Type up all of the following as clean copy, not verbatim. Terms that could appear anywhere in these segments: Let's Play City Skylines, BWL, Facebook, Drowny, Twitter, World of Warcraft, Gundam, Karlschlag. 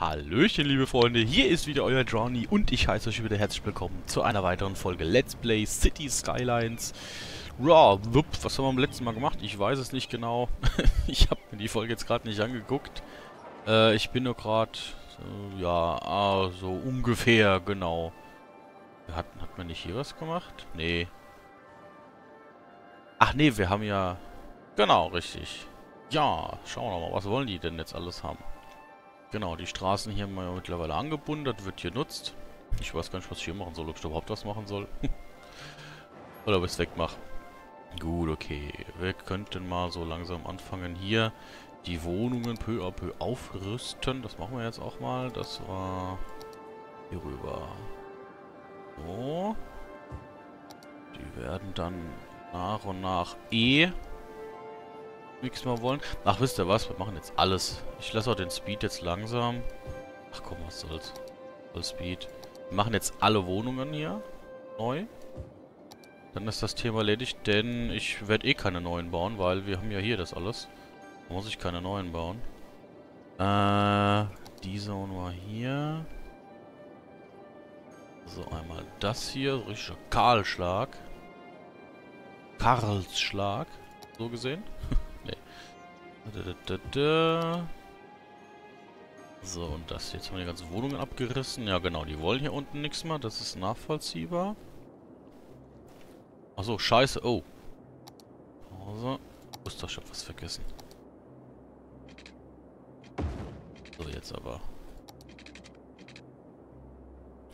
Hallöchen, liebe Freunde, hier ist wieder euer Drowny und ich heiße euch wieder herzlich willkommen zu einer weiteren Folge Let's Play City Skylines. Raw, was haben wir beim letzten Mal gemacht? Ich weiß es nicht genau. Ich habe mir die Folge jetzt gerade nicht angeguckt. Ich bin nur gerade, so ungefähr, genau. Hat man nicht hier was gemacht? Nee. Ach nee, wir haben ja... Genau, richtig. Ja, schauen wir mal, was wollen die denn jetzt alles haben? Genau, die Straßen hier haben wir ja mittlerweile angebunden, das wird hier genutzt. Ich weiß gar nicht, was ich hier machen soll, ob ich überhaupt was machen soll. Oder ob ich es wegmache. Gut, okay. Wir könnten mal so langsam anfangen, hier die Wohnungen peu à peu aufrüsten. Das machen wir jetzt auch mal. Das war hier rüber. So. Die werden dann nach und nach nichts mehr wollen. Ach, wisst ihr was? Wir machen jetzt alles. Ich lasse auch den Speed jetzt langsam. Ach komm, was soll's. Voll Speed. Wir machen jetzt alle Wohnungen hier neu. Dann ist das Thema erledigt, denn ich werde eh keine neuen bauen, weil wir haben ja hier das alles. Da muss ich keine neuen bauen. Die Zone war hier. So, einmal das hier. Richtiger Karlschlag. Karlschlag. So gesehen. So, und das jetzt haben wir die ganzen Wohnungen abgerissen. Ja, genau, die wollen hier unten nichts mehr. Das ist nachvollziehbar. Achso, scheiße. Oh. Pause. Oh, ich hab was vergessen. So, jetzt aber.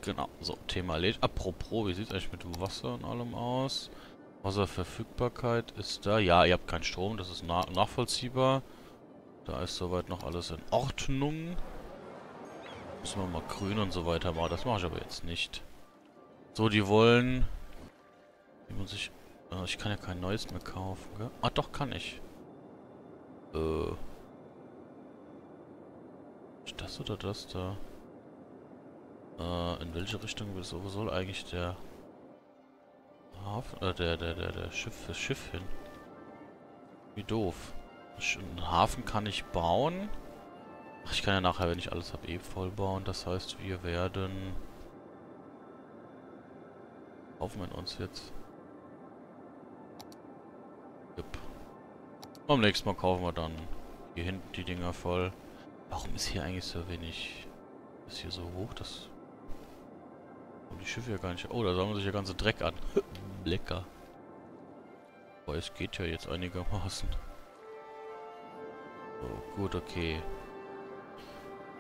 Genau, so, Thema erledigt. Apropos, wie sieht es eigentlich mit Wasser und allem aus? Wasserverfügbarkeit ist da. Ja, ihr habt keinen Strom, das ist nachvollziehbar. Da ist soweit noch alles in Ordnung. Müssen wir mal grün und so weiter machen. Das mache ich aber jetzt nicht. So, die wollen... Die muss ich... ich kann ja kein neues mehr kaufen, gell? Ah, doch, kann ich. Ist das oder das da? In welche Richtung soll eigentlich der... Hafen, das Schiff hin. Wie doof. Einen Hafen kann ich bauen. Ach, ich kann ja nachher, wenn ich alles habe, eh voll bauen. Das heißt, wir werden... Kaufen wir uns jetzt. Jupp. Beim nächsten Mal kaufen wir dann hier hinten die Dinger voll. Warum ist hier eigentlich so wenig? Ist hier so hoch, das... Und die Schiffe ja gar nicht... Oh, da sammeln sich der ganze Dreck an. Lecker. Aber es geht ja jetzt einigermaßen. So, gut, okay.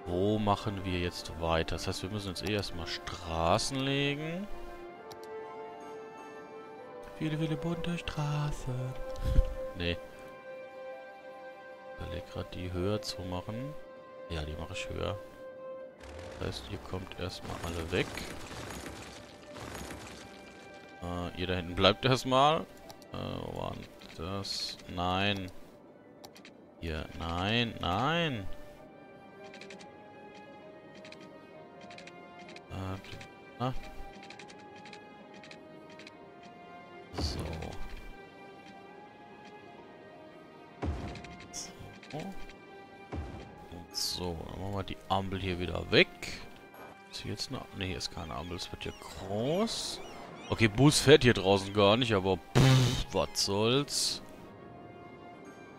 Wo machen wir jetzt weiter? Das heißt, wir müssen jetzt eh erstmal Straßen legen. Viele, viele bunte Straßen. Nee. Ich überlege gerade, die höher zu machen. Ja, die mache ich höher. Das heißt, ihr kommt erstmal alle weg. Ihr da hinten bleibt erstmal. Wo war das? Nein. Hier, nein, nein. So. So. Und so, dann machen wir die Ampel hier wieder weg. Ist hier jetzt noch? Ne, hier ist keine Ampel, es wird hier groß. Okay, Bus fährt hier draußen gar nicht, aber pff, was soll's.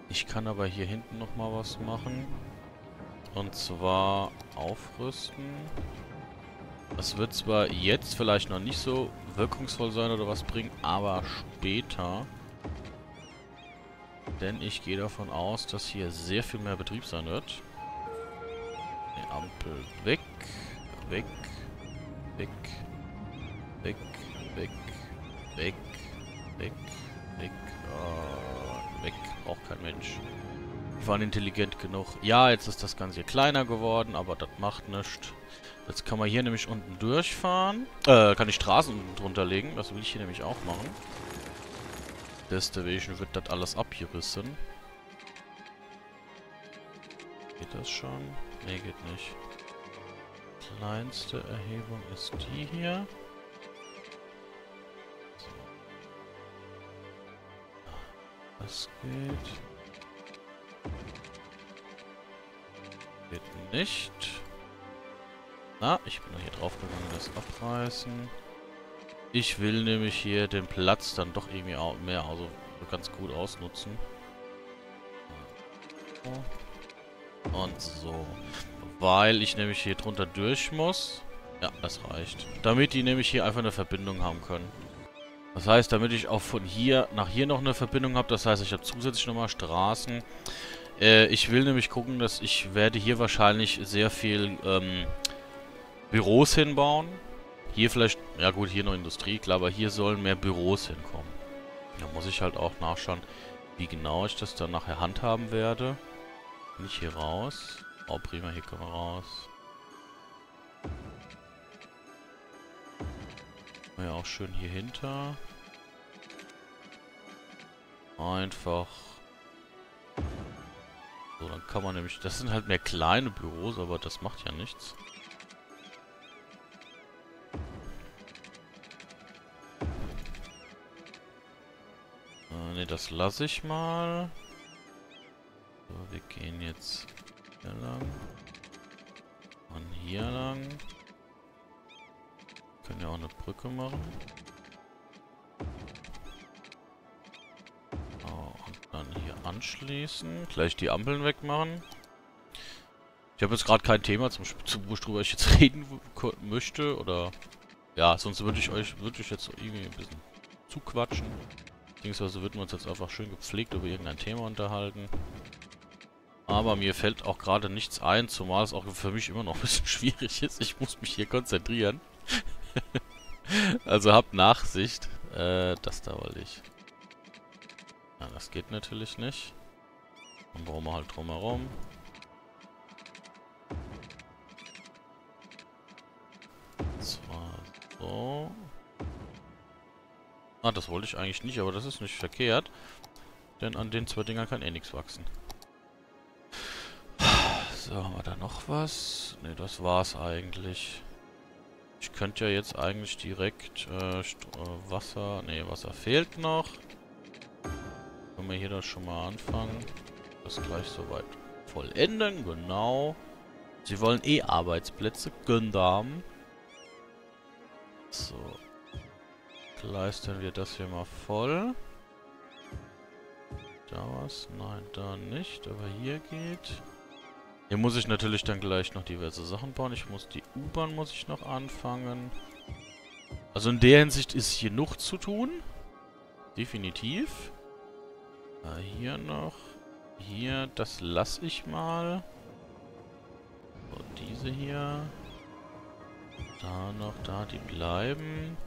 Ich kann aber hier hinten nochmal was machen. Und zwar aufrüsten. Das wird zwar jetzt vielleicht noch nicht so wirkungsvoll sein oder was bringen, aber später. Denn ich gehe davon aus, dass hier sehr viel mehr Betrieb sein wird. Die Ampel weg, weg, weg, weg. Weg, weg, weg, weg, weg. Braucht kein Mensch. Die waren intelligent genug. Ja, jetzt ist das Ganze hier kleiner geworden, aber das macht nichts. Jetzt kann man hier nämlich unten durchfahren. Kann ich Straßen unten drunter legen. Das will ich hier nämlich auch machen. Deswegen wird das alles abgerissen. Geht das schon? Ne, geht nicht. Kleinste Erhebung ist die hier. Das geht. Geht nicht. Na, ich bin doch hier drauf gegangen, das abreißen. Ich will nämlich hier den Platz dann doch irgendwie auch mehr, also ganz gut ausnutzen. Und so. Weil ich nämlich hier drunter durch muss. Ja, das reicht. Damit die nämlich hier einfach eine Verbindung haben können. Das heißt, damit ich auch von hier nach hier noch eine Verbindung habe. Das heißt, ich habe zusätzlich nochmal Straßen. Ich will nämlich gucken, dass ich werde hier wahrscheinlich sehr viel Büros hinbauen. Hier vielleicht, ja gut, hier noch Industrie, klar, aber hier sollen mehr Büros hinkommen. Da muss ich halt auch nachschauen, wie genau ich das dann nachher handhaben werde. Nicht hier raus. Oh, prima, hier können wir raus. Ja, auch schön hier hinter. Einfach. So, dann kann man nämlich... Das sind halt mehr kleine Büros, aber das macht ja nichts. Ne, das lasse ich mal. So, wir gehen jetzt hier lang. Und hier lang. Können ja auch eine Brücke machen. Oh, und dann hier anschließen. Gleich die Ampeln wegmachen. Ich habe jetzt gerade kein Thema, worüber ich jetzt reden möchte. Oder... Ja, sonst würde ich euch jetzt irgendwie ein bisschen zuquatschen. Beziehungsweise würden wir uns jetzt einfach schön gepflegt über irgendein Thema unterhalten. Aber mir fällt auch gerade nichts ein, zumal es auch für mich immer noch ein bisschen schwierig ist. Ich muss mich hier konzentrieren. Also habt Nachsicht. Das da wollte ich. Ja, das geht natürlich nicht. Dann brauchen wir halt drumherum. Und zwar so. Ah, das wollte ich eigentlich nicht, aber das ist nicht verkehrt. Denn an den zwei Dingern kann eh nichts wachsen. So, haben wir da noch was? Ne, das war's eigentlich. Ich könnte ja jetzt eigentlich direkt Wasser... Ne, Wasser fehlt noch. Können wir hier das schon mal anfangen. Das gleich soweit vollenden, genau. Sie wollen eh Arbeitsplätze, Gundam. So. Leisten wir das hier mal voll. Da was? Nein, da nicht. Aber hier geht... Hier muss ich natürlich dann gleich noch diverse Sachen bauen. Ich muss die U-Bahn muss ich noch anfangen. Also in der Hinsicht ist hier noch zu tun. Definitiv. Hier noch. Hier, das lasse ich mal. Und diese hier. Da noch, da, die bleiben.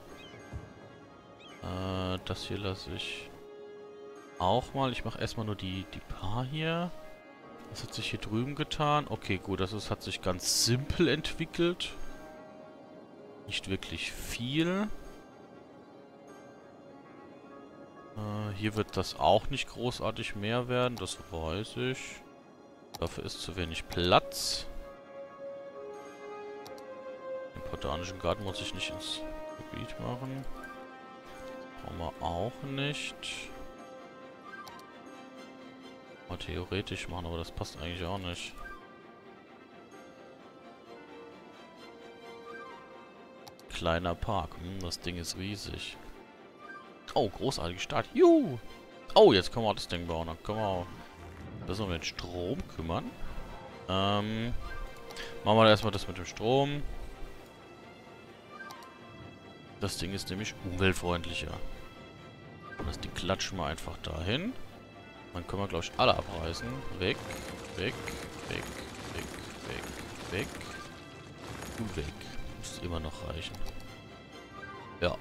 Das hier lasse ich auch mal. Ich mache erstmal nur die Paar hier. Was hat sich hier drüben getan? Okay, gut, das hat sich ganz simpel entwickelt. Nicht wirklich viel. Hier wird das auch nicht großartig mehr werden, das weiß ich. Dafür ist zu wenig Platz. Den botanischen Garten muss ich nicht ins Gebiet machen. Das brauchen wir auch nicht. Theoretisch machen, aber das passt eigentlich auch nicht. Kleiner Park. Das Ding ist riesig. Oh, großartige Stadt. Juhu! Oh, jetzt können wir auch das Ding bauen. Dann können wir auch besser um den Strom kümmern. Machen wir erstmal das mit dem Strom. Das Ding ist nämlich umweltfreundlicher. Das Ding klatschen wir einfach dahin. Dann können wir, glaube ich, alle abreißen. Weg, weg, weg, weg, weg, weg. Und weg. Muss immer noch reichen. Ja.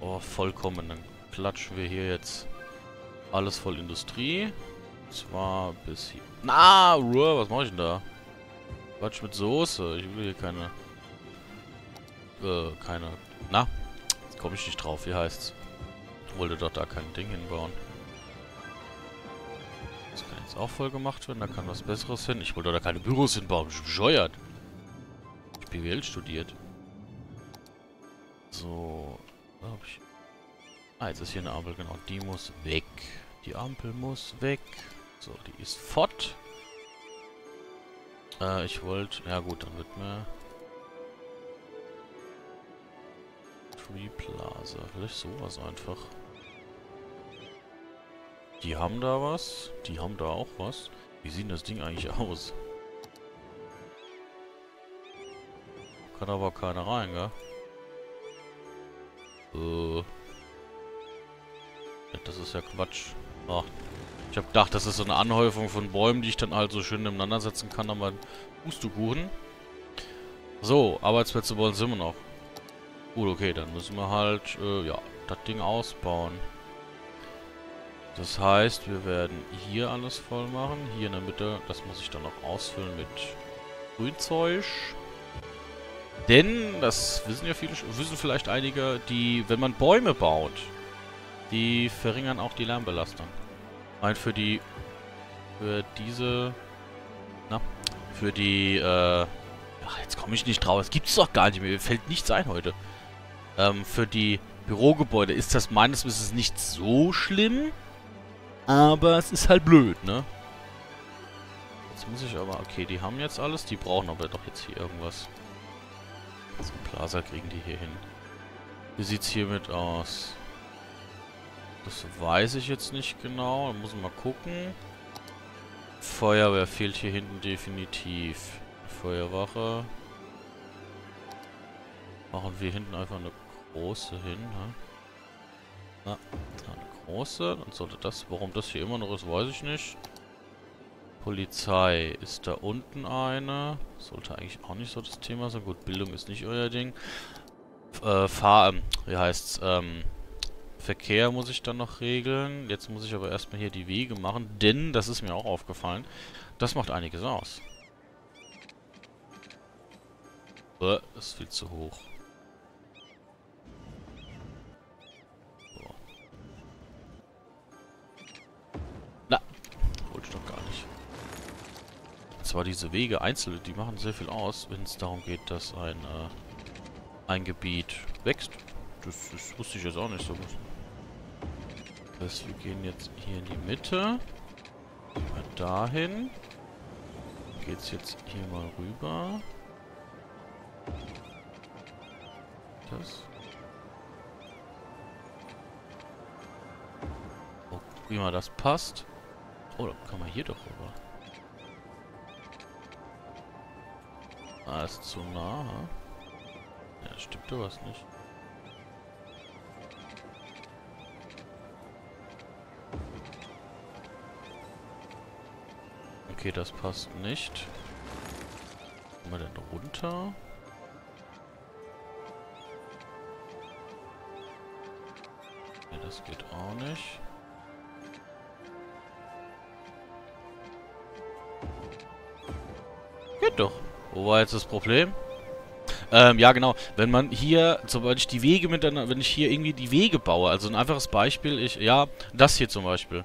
Oh, vollkommen. Dann klatschen wir hier jetzt alles voll Industrie. Und zwar bis hier. Na, Ruhe, was mache ich denn da? Quatsch mit Soße. Ich will hier keine... Na, jetzt komme ich nicht drauf. Wie heißt's? Ich wollte doch da kein Ding hinbauen. Das kann jetzt auch voll gemacht werden, da kann was Besseres hin. Ich wollte da keine Büros hinbauen, ich bin bescheuert. Ich habe BWL studiert. So, da habe ich... Ah, jetzt ist hier eine Ampel, genau, die muss weg. Die Ampel muss weg. So, die ist fort. Ich wollte... Ja gut, dann wird mir... Free Plaza. Vielleicht sowas einfach. Die haben da was. Die haben da auch was. Wie sieht das Ding eigentlich aus? Kann aber keiner rein, gell? Das ist ja Quatsch. Ach, ich habe gedacht, das ist so eine Anhäufung von Bäumen, die ich dann halt so schön nebeneinander setzen kann, aber Pustekuchen. So, Arbeitsplätze wollen sind wir noch. Gut, okay, dann müssen wir halt, ja, das Ding ausbauen. Das heißt, wir werden hier alles voll machen. Hier in der Mitte, das muss ich dann noch ausfüllen mit Grünzeug. Denn, das wissen ja viele, wissen vielleicht einige, die, wenn man Bäume baut, die verringern auch die Lärmbelastung. Nein, ach, jetzt komme ich nicht drauf, es gibt es doch gar nicht mehr, mir fällt nichts ein heute. Für die Bürogebäude ist das meines Wissens nicht so schlimm, aber es ist halt blöd, ne? Jetzt muss ich aber, okay, die haben jetzt alles, die brauchen aber doch jetzt hier irgendwas. So ein Plaza kriegen die hier hin. Wie sieht's hiermit aus? Das weiß ich jetzt nicht genau. Da muss man mal gucken. Feuerwehr fehlt hier hinten definitiv. Feuerwache. Machen wir hinten einfach eine große hin, ne? Na, eine große. Dann sollte das. Warum das hier immer noch ist, weiß ich nicht. Polizei ist da unten eine. Sollte eigentlich auch nicht so das Thema sein. Gut, Bildung ist nicht euer Ding. Wie heißt's? Verkehr muss ich dann noch regeln. Jetzt muss ich aber erstmal hier die Wege machen, denn das ist mir auch aufgefallen. Das macht einiges aus. Das ist viel zu hoch. So. Na, wollte ich doch gar nicht. Und zwar diese Wege einzeln, die machen sehr viel aus, wenn es darum geht, dass ein Gebiet wächst. Das wusste ich jetzt auch nicht so gut. Das heißt, wir gehen jetzt hier in die Mitte. Mal dahin. Geht's jetzt hier mal rüber. Das. Oh, prima, das passt. Oh, dann kann man hier doch rüber. Ah, ist zu nah. Ja, stimmt doch was nicht. Okay, das passt nicht. Gehen wir denn runter? Ne, das geht auch nicht. Geht doch. Wo war jetzt das Problem? Ja genau, wenn man hier, sobald ich die Wege miteinander, wenn ich hier irgendwie die Wege baue, also ein einfaches Beispiel, das hier zum Beispiel.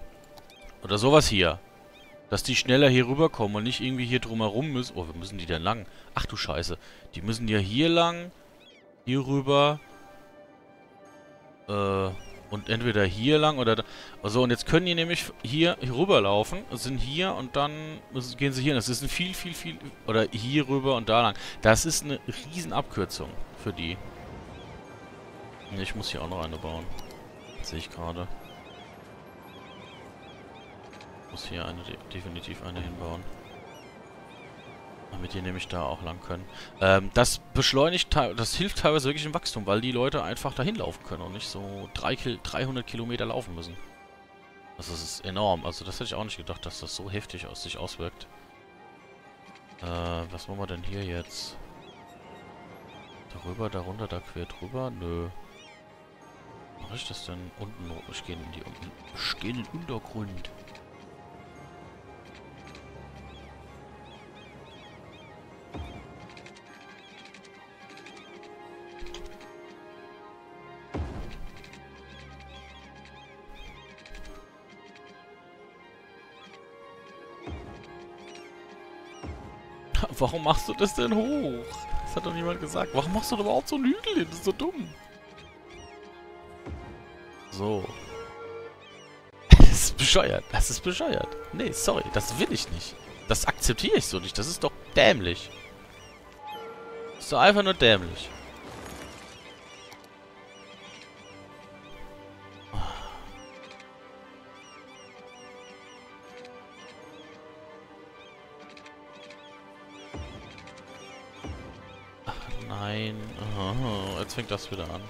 Oder sowas hier. Dass die schneller hier rüberkommen und nicht irgendwie hier drumherum müssen. Oh, wir müssen die denn lang? Ach du Scheiße. Die müssen ja hier lang, hier rüber, und entweder hier lang oder da. Also, und jetzt können die nämlich hier rüber laufen, sind hier und dann gehen sie hier. Das ist ein viel, oder hier rüber und da lang. Das ist eine riesen Abkürzung für die. Ich muss hier auch noch eine bauen. Das sehe ich gerade. Muss hier eine definitiv eine hinbauen. Damit die nämlich da auch lang können. Das beschleunigt, das hilft teilweise wirklich im Wachstum, weil die Leute einfach dahin laufen können und nicht so 300 Kilometer laufen müssen. Also das ist enorm. Also das hätte ich auch nicht gedacht, dass das so heftig aus sich auswirkt. Was machen wir denn hier jetzt? Darüber, darunter, da quer drüber? Nö. Mach ich das denn? Unten, ich gehe in die unten. Ich gehe in den Untergrund. Warum machst du das denn hoch? Das hat doch niemand gesagt. Warum machst du da überhaupt so einen Hügel hin? Das ist so dumm. So. Das ist bescheuert. Das ist bescheuert. Nee, sorry. Das will ich nicht. Das akzeptiere ich so nicht. Das ist doch dämlich. Das ist doch einfach nur dämlich. Nein. Oh, jetzt fängt das wieder an.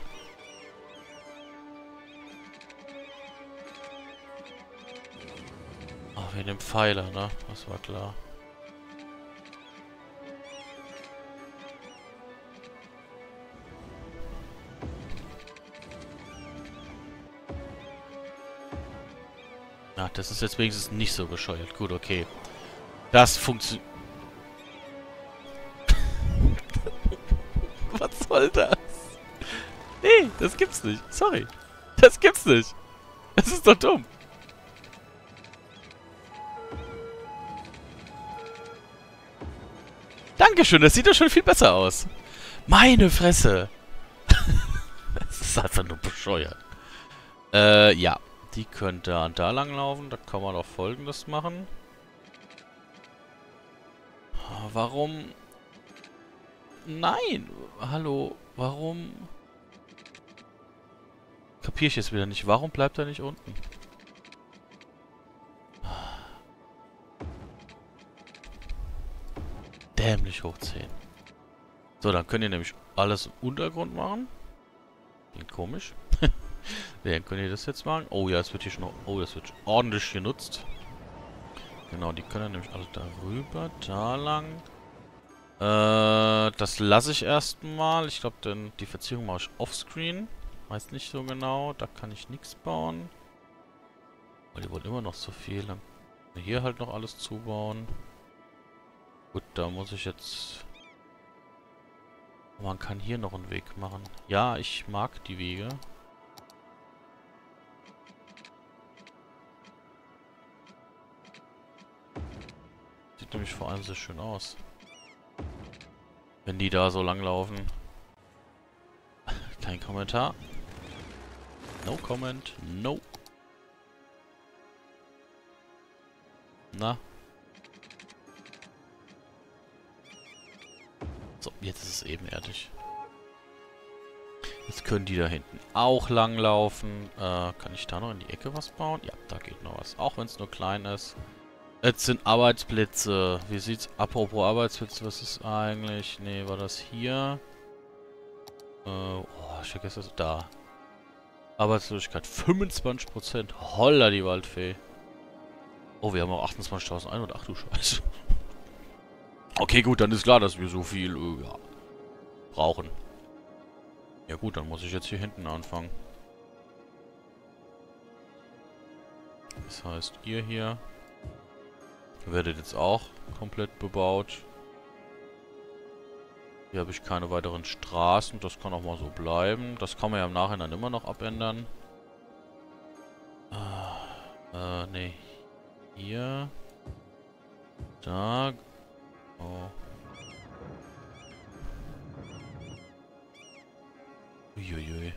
Ach, wegen dem Pfeiler, ne? Das war klar. Ach, das ist jetzt wenigstens nicht so bescheuert. Gut, okay. Das funktioniert. Was soll das? Nee, das gibt's nicht. Sorry. Das gibt's nicht. Das ist doch dumm. Dankeschön, das sieht doch schon viel besser aus. Meine Fresse. Das ist einfach nur bescheuert. Ja. Die könnte da lang laufen, da kann man doch Folgendes machen. Warum? Nein! Hallo, warum? Kapier ich jetzt wieder nicht. Warum bleibt er nicht unten? Dämlich hochziehen. So, dann könnt ihr nämlich alles im Untergrund machen. Klingt komisch. Dann könnt ihr das jetzt machen. Oh ja, das wird hier schon... Oh, das wird ordentlich genutzt. Genau, die können nämlich alle darüber, da lang. Das lasse ich erstmal. Ich glaube, denn die Verzierung mache ich offscreen. Weiß nicht so genau. Da kann ich nichts bauen. Weil die wollen immer noch so viel. Dann können wir hier halt noch alles zubauen. Gut, da muss ich jetzt... Man kann hier noch einen Weg machen. Ja, ich mag die Wege. Sieht nämlich vor allem sehr schön aus. Wenn die da so lang laufen. Kein Kommentar. No comment. No. Na. So, jetzt ist es ebenerdig. Jetzt können die da hinten auch lang laufen. Kann ich da noch in die Ecke was bauen? Ja, da geht noch was. Auch wenn es nur klein ist. Jetzt sind Arbeitsplätze. Wie sieht's? Apropos Arbeitsplätze, was ist eigentlich? Nee, war das hier? Oh, ich vergesse das. Da. Arbeitslosigkeit 25%. Holla, die Waldfee. Oh, wir haben auch 28.100. Ach du Scheiße. Okay, gut, dann ist klar, dass wir so viel ja, brauchen. Ja gut, dann muss ich jetzt hier hinten anfangen. Das heißt, ihr hier... Werdet jetzt auch komplett bebaut. Hier habe ich keine weiteren Straßen. Das kann auch mal so bleiben. Das kann man ja im Nachhinein immer noch abändern. Ne. Hier. Da. Oh. Uiuiui.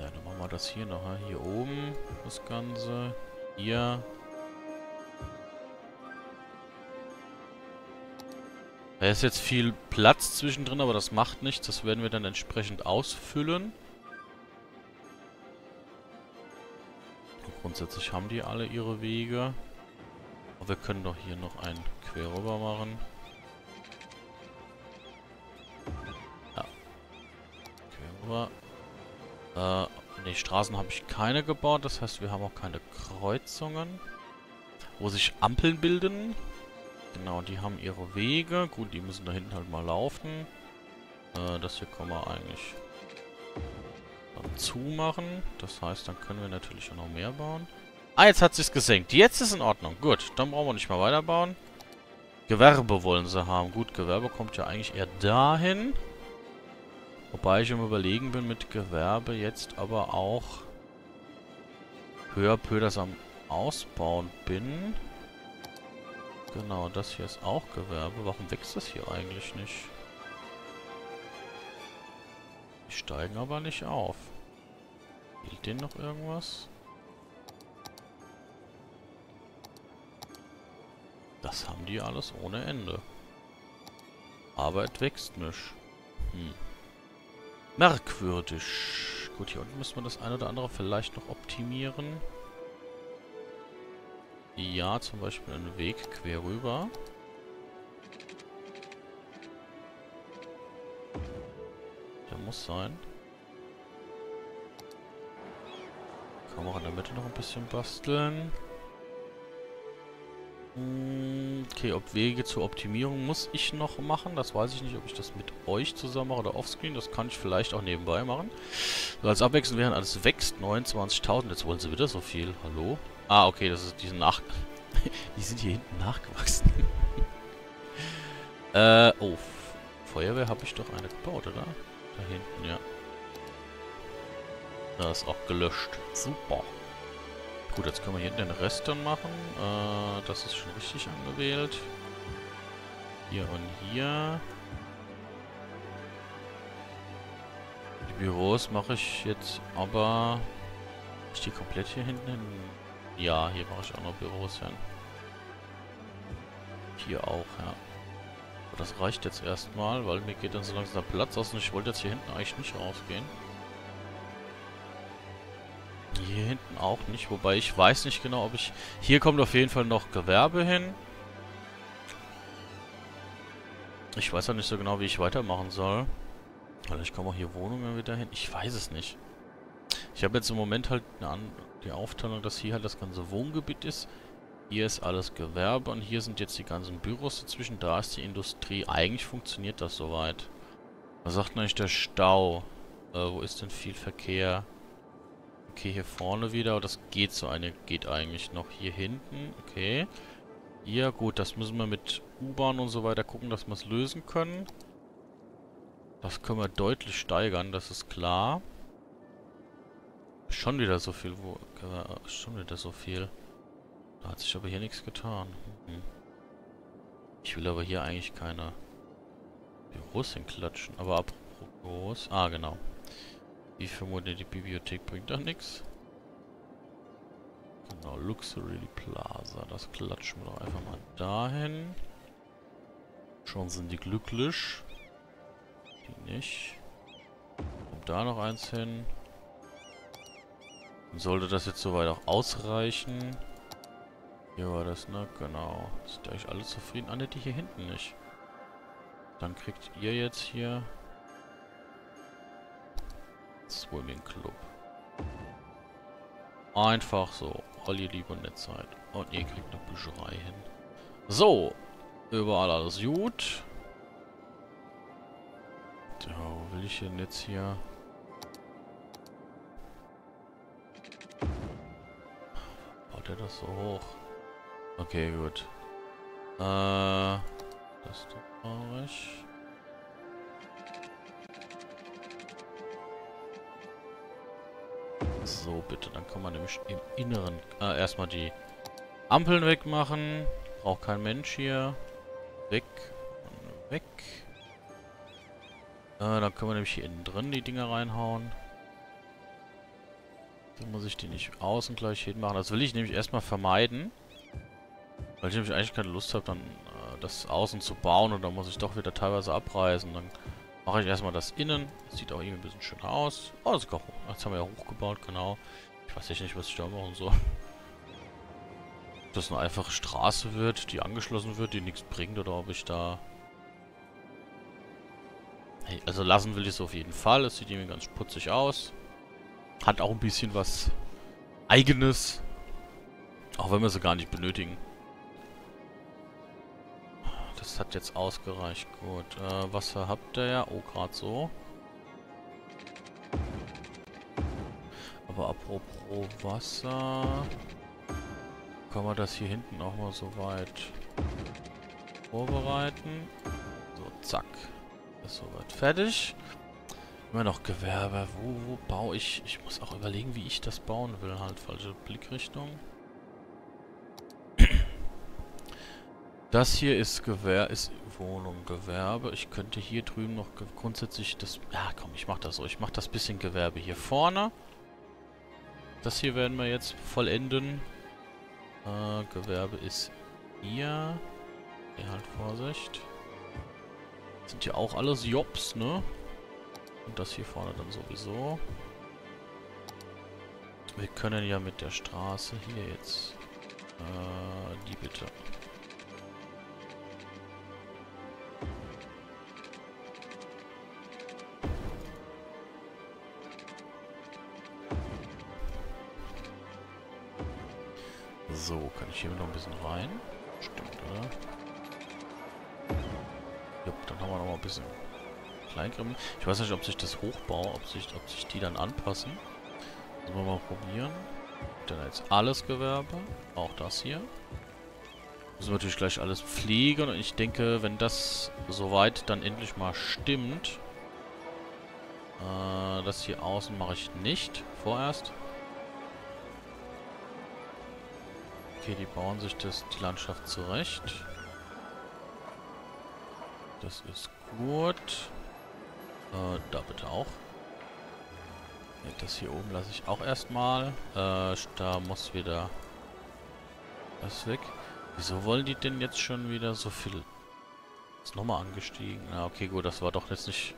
Ja, dann machen wir das hier noch. Hier oben das Ganze. Hier. Da ist jetzt viel Platz zwischendrin, aber das macht nichts. Das werden wir dann entsprechend ausfüllen. Und grundsätzlich haben die alle ihre Wege. Aber wir können doch hier noch einen quer rüber machen. Ja. Quer rüber. Ne, Straßen habe ich keine gebaut. Das heißt, wir haben auch keine Kreuzungen, wo sich Ampeln bilden. Genau, die haben ihre Wege. Gut, die müssen da hinten halt mal laufen. Das hier können wir eigentlich zumachen. Das heißt, dann können wir natürlich auch noch mehr bauen. Ah, jetzt hat sich's gesenkt. Jetzt ist in Ordnung. Gut, dann brauchen wir nicht mehr weiterbauen. Gewerbe wollen sie haben. Gut, Gewerbe kommt ja eigentlich eher dahin. Wobei ich im Überlegen bin, mit Gewerbe jetzt aber auch peu à peu das am Ausbauen bin. Genau, das hier ist auch Gewerbe. Warum wächst das hier eigentlich nicht? Die steigen aber nicht auf. Fehlt denen noch irgendwas? Das haben die alles ohne Ende. Arbeit wächst nicht. Hm. Merkwürdig. Gut, hier unten müssen wir das eine oder andere vielleicht noch optimieren. Ja, zum Beispiel einen Weg quer rüber. muss sein. Kann man auch in der Mitte noch ein bisschen basteln. Okay, ob Wege zur Optimierung muss ich noch machen. Das weiß ich nicht, ob ich das mit euch zusammen mache oder offscreen. Das kann ich vielleicht auch nebenbei machen. So, als Abwechslung während alles wächst. 29.000. Jetzt wollen sie wieder so viel. Hallo? Ah, okay, das ist diesen nach... Die sind hier hinten nachgewachsen. Oh. Feuerwehr habe ich doch eine gebaut, oder? Da hinten, ja. Das ist auch gelöscht. Super. Gut, jetzt können wir hier hinten den Rest dann machen. Das ist schon richtig angewählt. Hier und hier. Die Büros mache ich jetzt aber... Ist die komplett hier hinten hin? Ja, hier mache ich auch noch Büros hin. Hier auch, ja. Aber das reicht jetzt erstmal, weil mir geht dann so langsam der Platz aus und ich wollte jetzt hier hinten eigentlich nicht rausgehen. Hier hinten auch nicht, wobei ich weiß nicht genau, ob ich... Hier kommt auf jeden Fall noch Gewerbe hin. Ich weiß auch nicht so genau, wie ich weitermachen soll. Vielleicht kommen auch hier Wohnungen wieder hin. Ich weiß es nicht. Ich habe jetzt im Moment halt die Aufteilung, dass hier halt das ganze Wohngebiet ist. Hier ist alles Gewerbe und hier sind jetzt die ganzen Büros dazwischen. Da ist die Industrie. Eigentlich funktioniert das soweit. Was sagt denn eigentlich der Stau? Wo ist denn viel Verkehr? Okay, hier vorne wieder. Aber das geht so eine. Geht eigentlich noch hier hinten. Okay. Ja, gut. Das müssen wir mit U-Bahn und so weiter gucken, dass wir es lösen können. Das können wir deutlich steigern. Das ist klar. Schon wieder so viel. Schon wieder so viel. Da hat sich aber hier nichts getan. Ich will aber hier eigentlich keine Büros hinklatschen. Aber apropos Büros. Ah, genau. Ich vermute, die Bibliothek bringt da nichts. Genau, Luxury Plaza. Das klatschen wir doch einfach mal dahin. Schon sind die glücklich. Die nicht. Und da noch eins hin. Und sollte das jetzt soweit auch ausreichen. Hier war das, ne? Genau. Sind eigentlich alle zufrieden? Ah, ne, die hier hinten nicht. Dann kriegt ihr jetzt hier... Swimming Club. Einfach so. All ihr Liebe und Netzheit. Und ihr kriegt eine Bücherei hin. So. Überall alles gut. So, wo will ich denn jetzt hier? Baut er das so hoch? Okay, gut. Das mache ich. So, bitte. Dann kann man nämlich im Inneren erstmal die Ampeln wegmachen. Braucht kein Mensch hier. Weg. Und weg. Dann können wir nämlich hier innen drin die Dinger reinhauen. Dann muss ich die nicht außen gleich hinmachen. Das will ich nämlich erstmal vermeiden. Weil ich nämlich eigentlich keine Lust habe, dann das außen zu bauen. Und dann muss ich doch wieder teilweise abreißen. Dann... mache ich erstmal das Innen. Das sieht auch irgendwie ein bisschen schöner aus. Oh, das ist auch hoch. Jetzt haben wir ja hochgebaut, genau. Ich weiß echt nicht, was ich da machen soll. Ob das eine einfache Straße wird, die angeschlossen wird, die nichts bringt, oder ob ich da... Hey, also lassen will ich es auf jeden Fall. Es sieht irgendwie ganz putzig aus. Hat auch ein bisschen was Eigenes. Auch wenn wir sie gar nicht benötigen. Das hat jetzt ausgereicht. Gut. Wasser habt ihr ja. Oh, gerade so. Aber apropos Wasser... Kann man das hier hinten auch mal so weit vorbereiten. So, zack. Ist soweit fertig. Immer noch Gewerbe. Wo baue ich? Ich muss auch überlegen, wie ich das bauen will. Halt, falsche Blickrichtung. Das hier ist Wohnung, Gewerbe. Ich könnte hier drüben noch grundsätzlich das... Ja, komm, ich mach das so. Ich mach das bisschen Gewerbe hier vorne. Das hier werden wir jetzt vollenden. Gewerbe ist hier. Ja, halt Vorsicht. Sind ja auch alles Jobs, ne? Und das hier vorne dann sowieso. Wir können ja mit der Straße hier jetzt... die bitte... So, kann ich hier noch ein bisschen rein? Stimmt, oder? Ja, dann haben wir noch mal ein bisschen Kleingrimm. Ich weiß nicht, ob sich das hochbaut, ob sich die dann anpassen. Das wollen wir mal probieren. Dann jetzt alles Gewerbe. Auch das hier. Müssen wir natürlich gleich alles pflegen. Und ich denke, wenn das soweit dann endlich mal stimmt. Das hier außen mache ich nicht. Vorerst. Okay, die bauen sich die Landschaft zurecht. Das ist gut. Da bitte auch. Das hier oben lasse ich auch erstmal. Da muss wieder das weg. Wieso wollen die denn jetzt schon wieder so viel? Ist nochmal angestiegen. Na, okay, gut, das war doch jetzt nicht...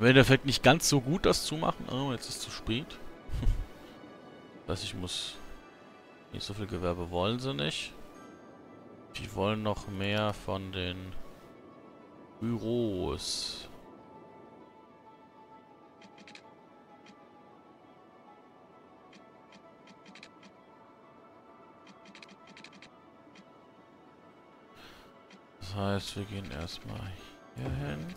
Im Endeffekt nicht ganz so gut, das zu machen. Oh, jetzt ist es zu spät. Das heißt, ich muss... Nicht so viel Gewerbe wollen sie nicht. Die wollen noch mehr von den Büros... Das heißt, wir gehen erstmal hier hin.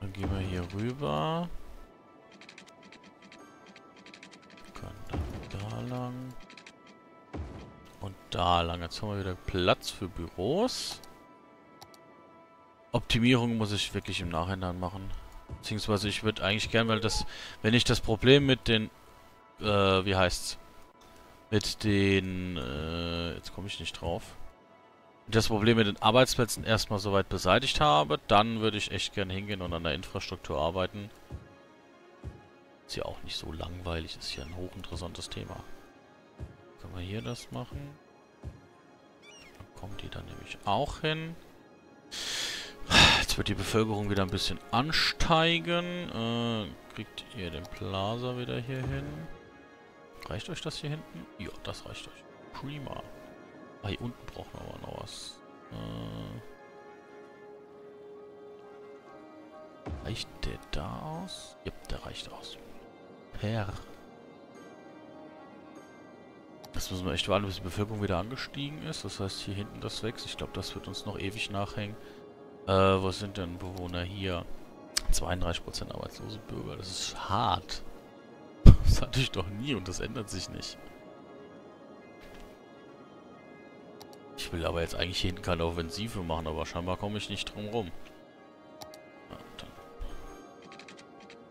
Dann gehen wir hier rüber. Kann dann da lang. Und da lang. Jetzt haben wir wieder Platz für Büros. Optimierung muss ich wirklich im Nachhinein machen. Beziehungsweise ich würde eigentlich gern, weil das, wenn ich das Problem mit den, wie heißt's? Mit den, jetzt komme ich nicht drauf. Das Problem mit den Arbeitsplätzen erstmal soweit beseitigt habe, dann würde ich echt gerne hingehen und an der Infrastruktur arbeiten. Ist ja auch nicht so langweilig, ist ja ein hochinteressantes Thema. Können wir hier das machen? Dann kommen die dann nämlich auch hin. Jetzt wird die Bevölkerung wieder ein bisschen ansteigen. Kriegt ihr den Plaza wieder hier hin? Reicht euch das hier hinten? Ja, das reicht euch. Prima. Ah, hier unten brauchen wir aber noch was. Reicht der da aus? Ja, der reicht aus. Herr. Das müssen wir echt warten, bis die Bevölkerung wieder angestiegen ist. Das heißt, hier hinten das wächst. Ich glaube, das wird uns noch ewig nachhängen. Was sind denn Bewohner hier? 32% arbeitslose Bürger. Das ist hart. Das hatte ich doch nie und das ändert sich nicht. Ich will aber jetzt eigentlich hier hinten keine Offensive machen, aber scheinbar komme ich nicht drum rum. Ja, dann.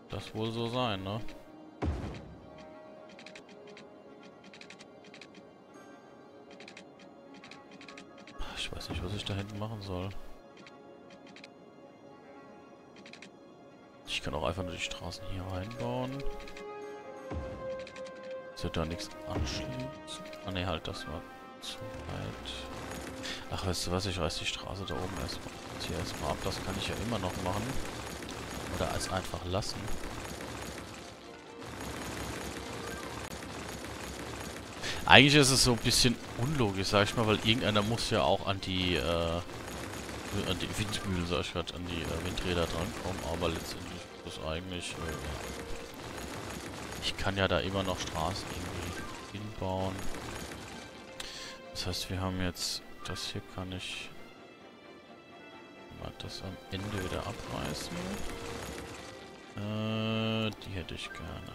Das wohl so sein, ne? Ich weiß nicht, was ich da hinten machen soll. Ich kann auch einfach nur die Straßen hier reinbauen. Das wird da nichts anschließen. Ah ne, halt, das war zu weit. Ach, weißt du was, ich reiß die Straße da oben erstmal ab. Das kann ich ja immer noch machen. Oder als einfach lassen. Eigentlich ist es so ein bisschen unlogisch, sag ich mal, weil irgendeiner muss ja auch an die Windmühlen, sag ich gerade, an die Windräder drankommen, aber letztendlich ist das eigentlich... ich kann ja da immer noch Straßen irgendwie hinbauen. Das heißt, wir haben jetzt... Das hier kann ich... mal das am Ende wieder abreißen. Die hätte ich gerne.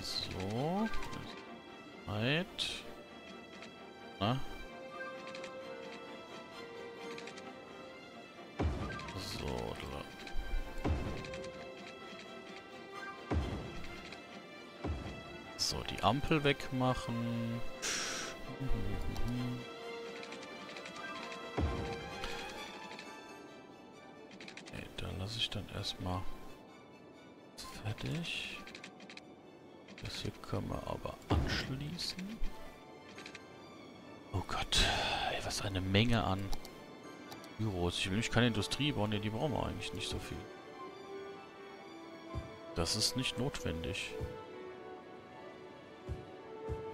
So. Right. Na? So, oder? So, die Ampel wegmachen. Okay, da lasse ich dann erstmal fertig. Das hier können wir aber anschließen. Oh Gott, ey, was eine Menge an Büros. Ich will nämlich keine Industrie bauen, denn die brauchen wir eigentlich nicht so viel. Das ist nicht notwendig.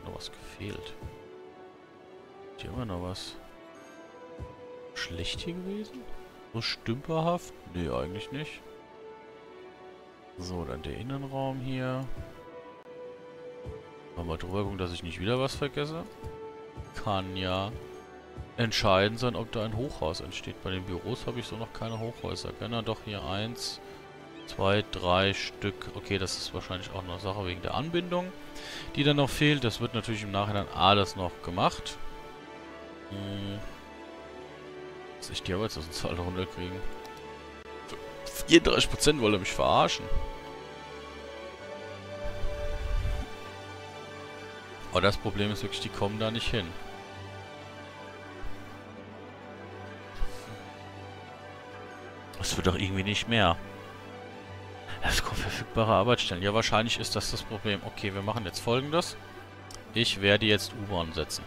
Noch was gefehlt. Hier immer noch was. schlecht hier gewesen? So stümperhaft? Nee, eigentlich nicht. So, dann der Innenraum hier. Mal drüber gucken, dass ich nicht wieder was vergesse. Kann ja entscheidend sein, ob da ein Hochhaus entsteht. Bei den Büros habe ich so noch keine Hochhäuser. Können ja doch hier 1, 2, 3 Stück. Okay, das ist wahrscheinlich auch noch Sache wegen der Anbindung, die dann noch fehlt. Das wird natürlich im Nachhinein alles noch gemacht. Dass ich die Arbeitslosenzahl runterkriegen. 34% wollte mich verarschen. Aber das Problem ist wirklich, die kommen da nicht hin. Das wird doch irgendwie nicht mehr. Es kommen verfügbare Arbeitsstellen. Ja, wahrscheinlich ist das das Problem. Okay, wir machen jetzt Folgendes. Ich werde jetzt U-Bahn setzen.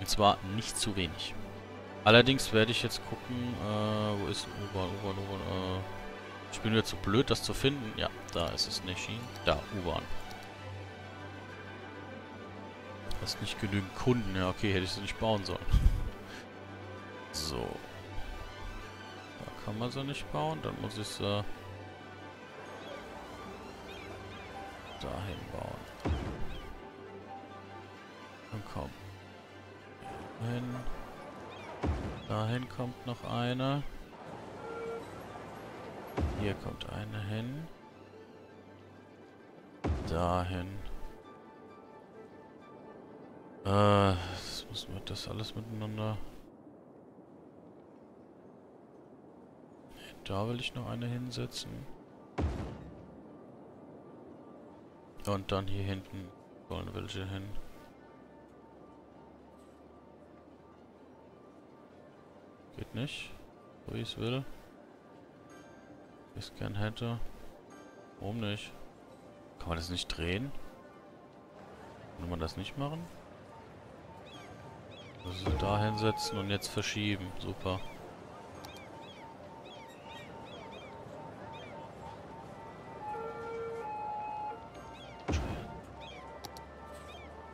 Und zwar nicht zu wenig. Allerdings werde ich jetzt gucken, wo ist U-Bahn, U-Bahn. Ich bin wieder zu blöd, das zu finden. Ja, da ist es nicht. Da, U-Bahn. Hast nicht genügend Kunden. Ja, okay, hätte ich sie nicht bauen sollen. So. Da kann man sie nicht bauen. Dann muss ich sie dahin bauen. Dann komm. Dahin. Dahin kommt noch eine. Hier kommt eine hin. Dahin. Das müssen wir das alles miteinander. Da will ich noch eine hinsetzen. Und dann hier hinten wollen welche hin. Geht nicht. So wie ich es will. Wie ich es gern hätte. Warum nicht? Kann man das nicht drehen? Kann man das nicht machen? Also da hinsetzen und jetzt verschieben. Super.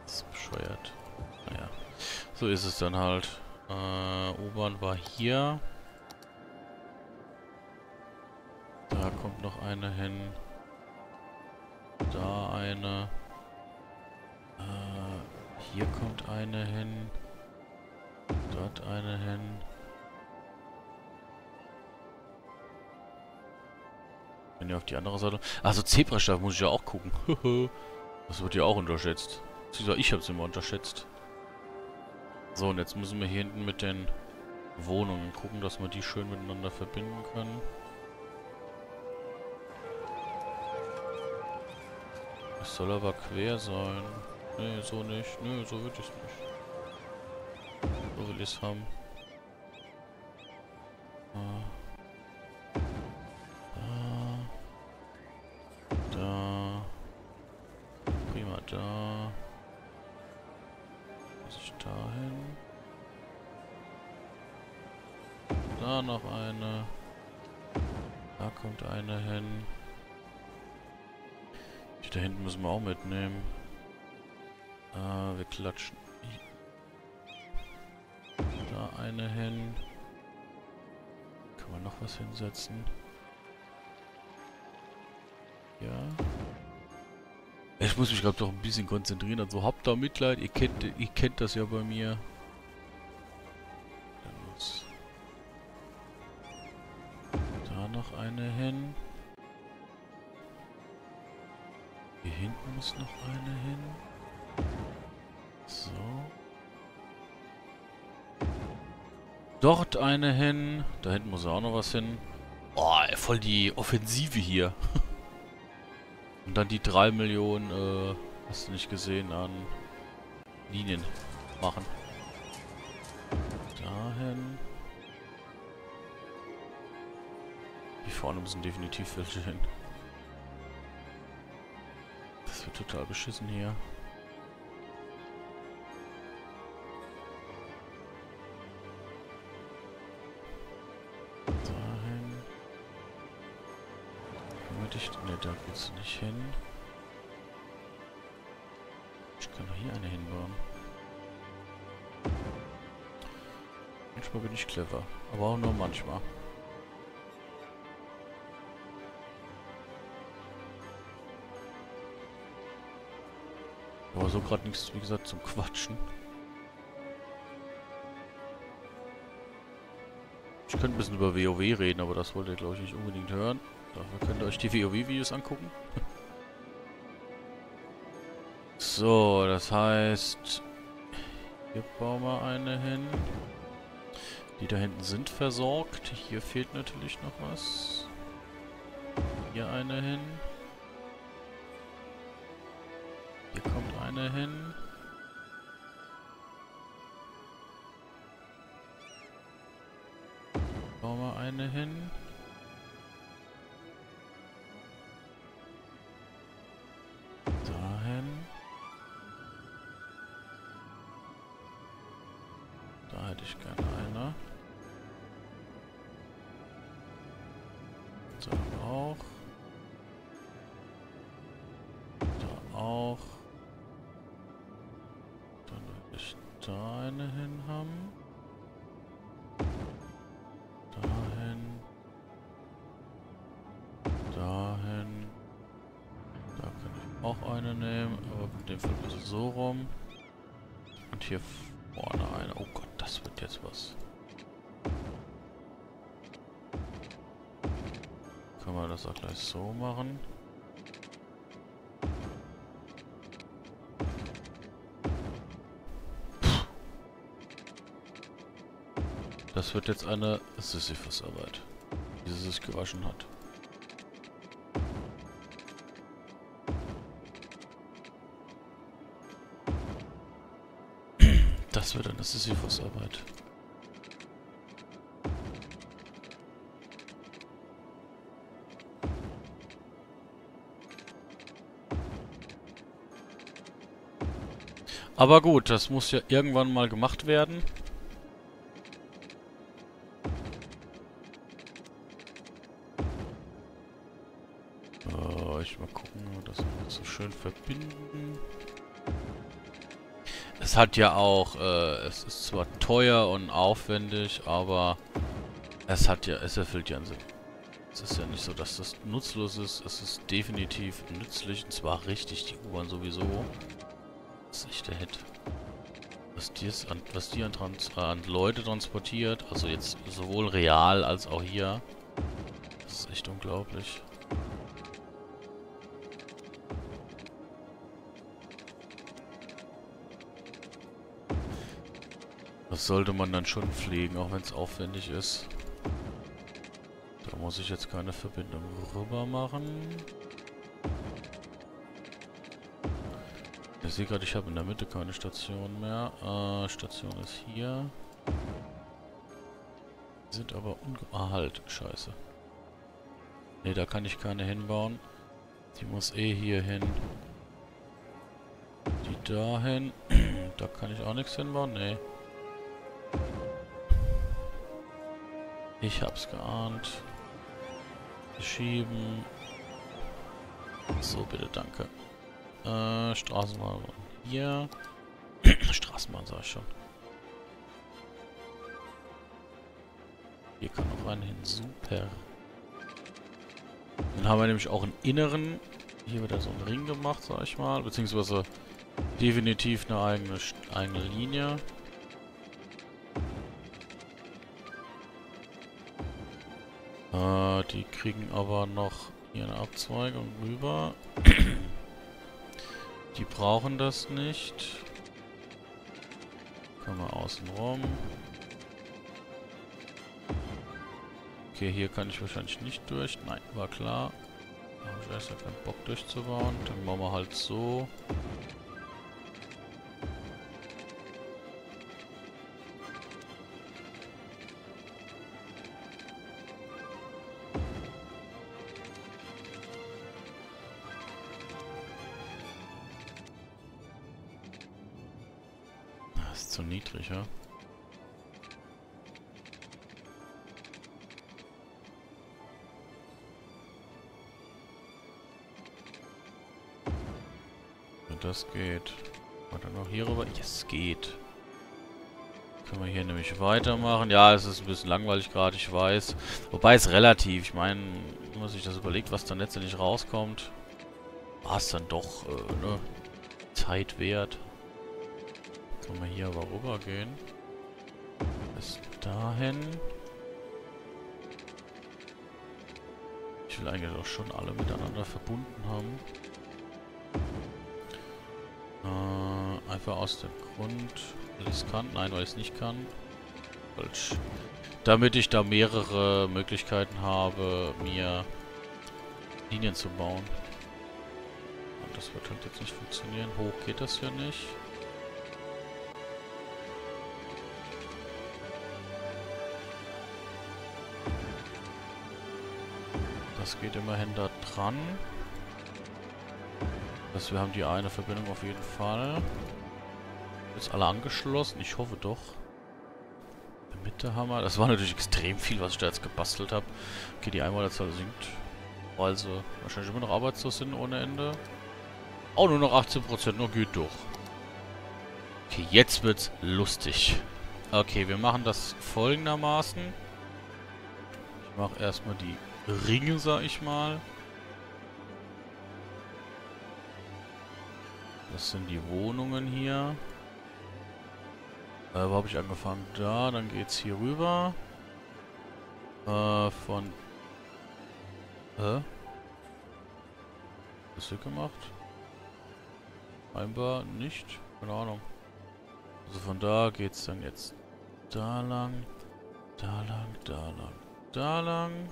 Das ist bescheuert. Naja. So ist es dann halt. U-Bahn war hier. Da kommt noch eine hin. Da eine. Hier kommt eine hin. Dort eine hin. Wenn ihr auf die andere Seite... Achso, Zebrastreifen muss ich ja auch gucken. Das wird ja auch unterschätzt. Ich hab's immer unterschätzt. So, und jetzt müssen wir hier hinten mit den Wohnungen gucken, dass wir die schön miteinander verbinden können. Es soll aber quer sein. Nee, so nicht. Nee, so würde ich's nicht. So will ich es haben. Da. Da. Prima, da. Muss ich da hin? Da noch eine. Da kommt eine hin. Die da hinten müssen wir auch mitnehmen. Wir klatschen. Eine hin. Kann man noch was hinsetzen? Ja. Ich muss mich, glaube ich, doch ein bisschen konzentrieren. Also habt da Mitleid. Ihr kennt das ja bei mir. Dann muss da noch eine hin. Hier hinten muss noch eine hin. So. Dort eine hin. Da hinten muss auch noch was hin. Boah, voll die Offensive hier. Und dann die 3 Millionen, hast du nicht gesehen, an Linien machen. Dahin. Hier vorne müssen definitiv welche hin. Das wird total beschissen hier. Ne, da geht's nicht hin. Ich kann doch hier eine hinbauen. Manchmal bin ich clever, aber auch nur manchmal. Aber so gerade nichts, wie gesagt, zum Quatschen. Ich könnte ein bisschen über WoW reden, aber das wollt ihr, glaube ich, nicht unbedingt hören. Dafür könnt ihr euch die WoW-Videos angucken. So, das heißt... Hier bauen wir eine hin. Die da hinten sind versorgt. Hier fehlt natürlich noch was. Hier eine hin. Hier kommt eine hin. Bauen wir eine hin. Dahin. Da hätte ich gerne eine. Da auch. Da auch. Dann würde ich da eine hin haben. Dahin. Dahin. Da kann ich auch eine nehmen, aber mit dem Fall bitte so rum. Und hier vorne eine. Oh Gott, das wird jetzt was. Können wir das auch gleich so machen. Das wird jetzt eine Sisyphus-Arbeit, wie sie sich gewaschen hat. Das wird eine Sisyphus-Arbeit. Aber gut, das muss ja irgendwann mal gemacht werden. Mal gucken, dass wir das so schön verbinden. Es hat ja auch, es ist zwar teuer und aufwendig, aber es hat ja, es erfüllt ja einen Sinn. Es ist ja nicht so, dass das nutzlos ist. Es ist definitiv nützlich, und zwar richtig, die U-Bahn sowieso. Das ist echt der Hit. Was die an Leute transportiert, also jetzt sowohl real als auch hier, das ist echt unglaublich. Das sollte man dann schon pflegen, auch wenn es aufwendig ist. Da muss ich jetzt keine Verbindung rüber machen. Ich sehe gerade, ich habe in der Mitte keine Station mehr. Station ist hier. Die sind aber halt, scheiße. Ne, da kann ich keine hinbauen. Die muss eh hier hin. Die dahin. Da kann ich auch nichts hinbauen, ne. Ich hab's geahnt. Schieben. So, bitte, danke. Straßenbahn hier. Straßenbahn sag ich schon. Hier kann noch einen hin. Super. Dann haben wir nämlich auch einen inneren. Hier wird da so ein Ring gemacht, sag ich mal. Beziehungsweise definitiv eine eigene Linie. Die kriegen aber noch hier eine Abzweigung rüber. Die brauchen das nicht. Können wir außen rum. Okay, hier kann ich wahrscheinlich nicht durch. Nein, war klar. Da habe ich erst mal keinen Bock durchzubauen. Dann machen wir halt so. Zu niedrig, ja. Und das geht. Warte noch hier rüber. Yes, geht. Können wir hier nämlich weitermachen. Ja, es ist ein bisschen langweilig gerade, ich weiß. Wobei es relativ, ich meine, wenn man sich das überlegt, was dann letztendlich rauskommt, war es dann doch ne Zeit wert. Können wir hier aber rüber gehen. Bis dahin. Ich will eigentlich auch schon alle miteinander verbunden haben. Einfach aus dem Grund, weil ich es kann. Nein, weil ich es nicht kann. Falsch. Damit ich da mehrere Möglichkeiten habe, mir Linien zu bauen. Und das wird halt jetzt nicht funktionieren. Hoch geht das ja nicht. Das geht immerhin da dran. Also wir haben die eine Verbindung auf jeden Fall. Jetzt alle angeschlossen. Ich hoffe doch. In der Mitte haben wir... Das war natürlich extrem viel, was ich da jetzt gebastelt habe. Okay, die Einwohnerzahl sinkt. Weil sie wahrscheinlich immer noch arbeitslos sind ohne Ende. Auch nur noch 18%. Nur geht durch. Okay, jetzt wird's lustig. Okay, wir machen das folgendermaßen. Ich mache erstmal die Ringe, sag ich mal. Das sind die Wohnungen hier. Wo habe ich angefangen? Da, dann geht's hier rüber. Von... Was hier gemacht? Scheinbar nicht. Keine Ahnung. Also von da geht's dann jetzt da lang, da lang, da lang, da lang.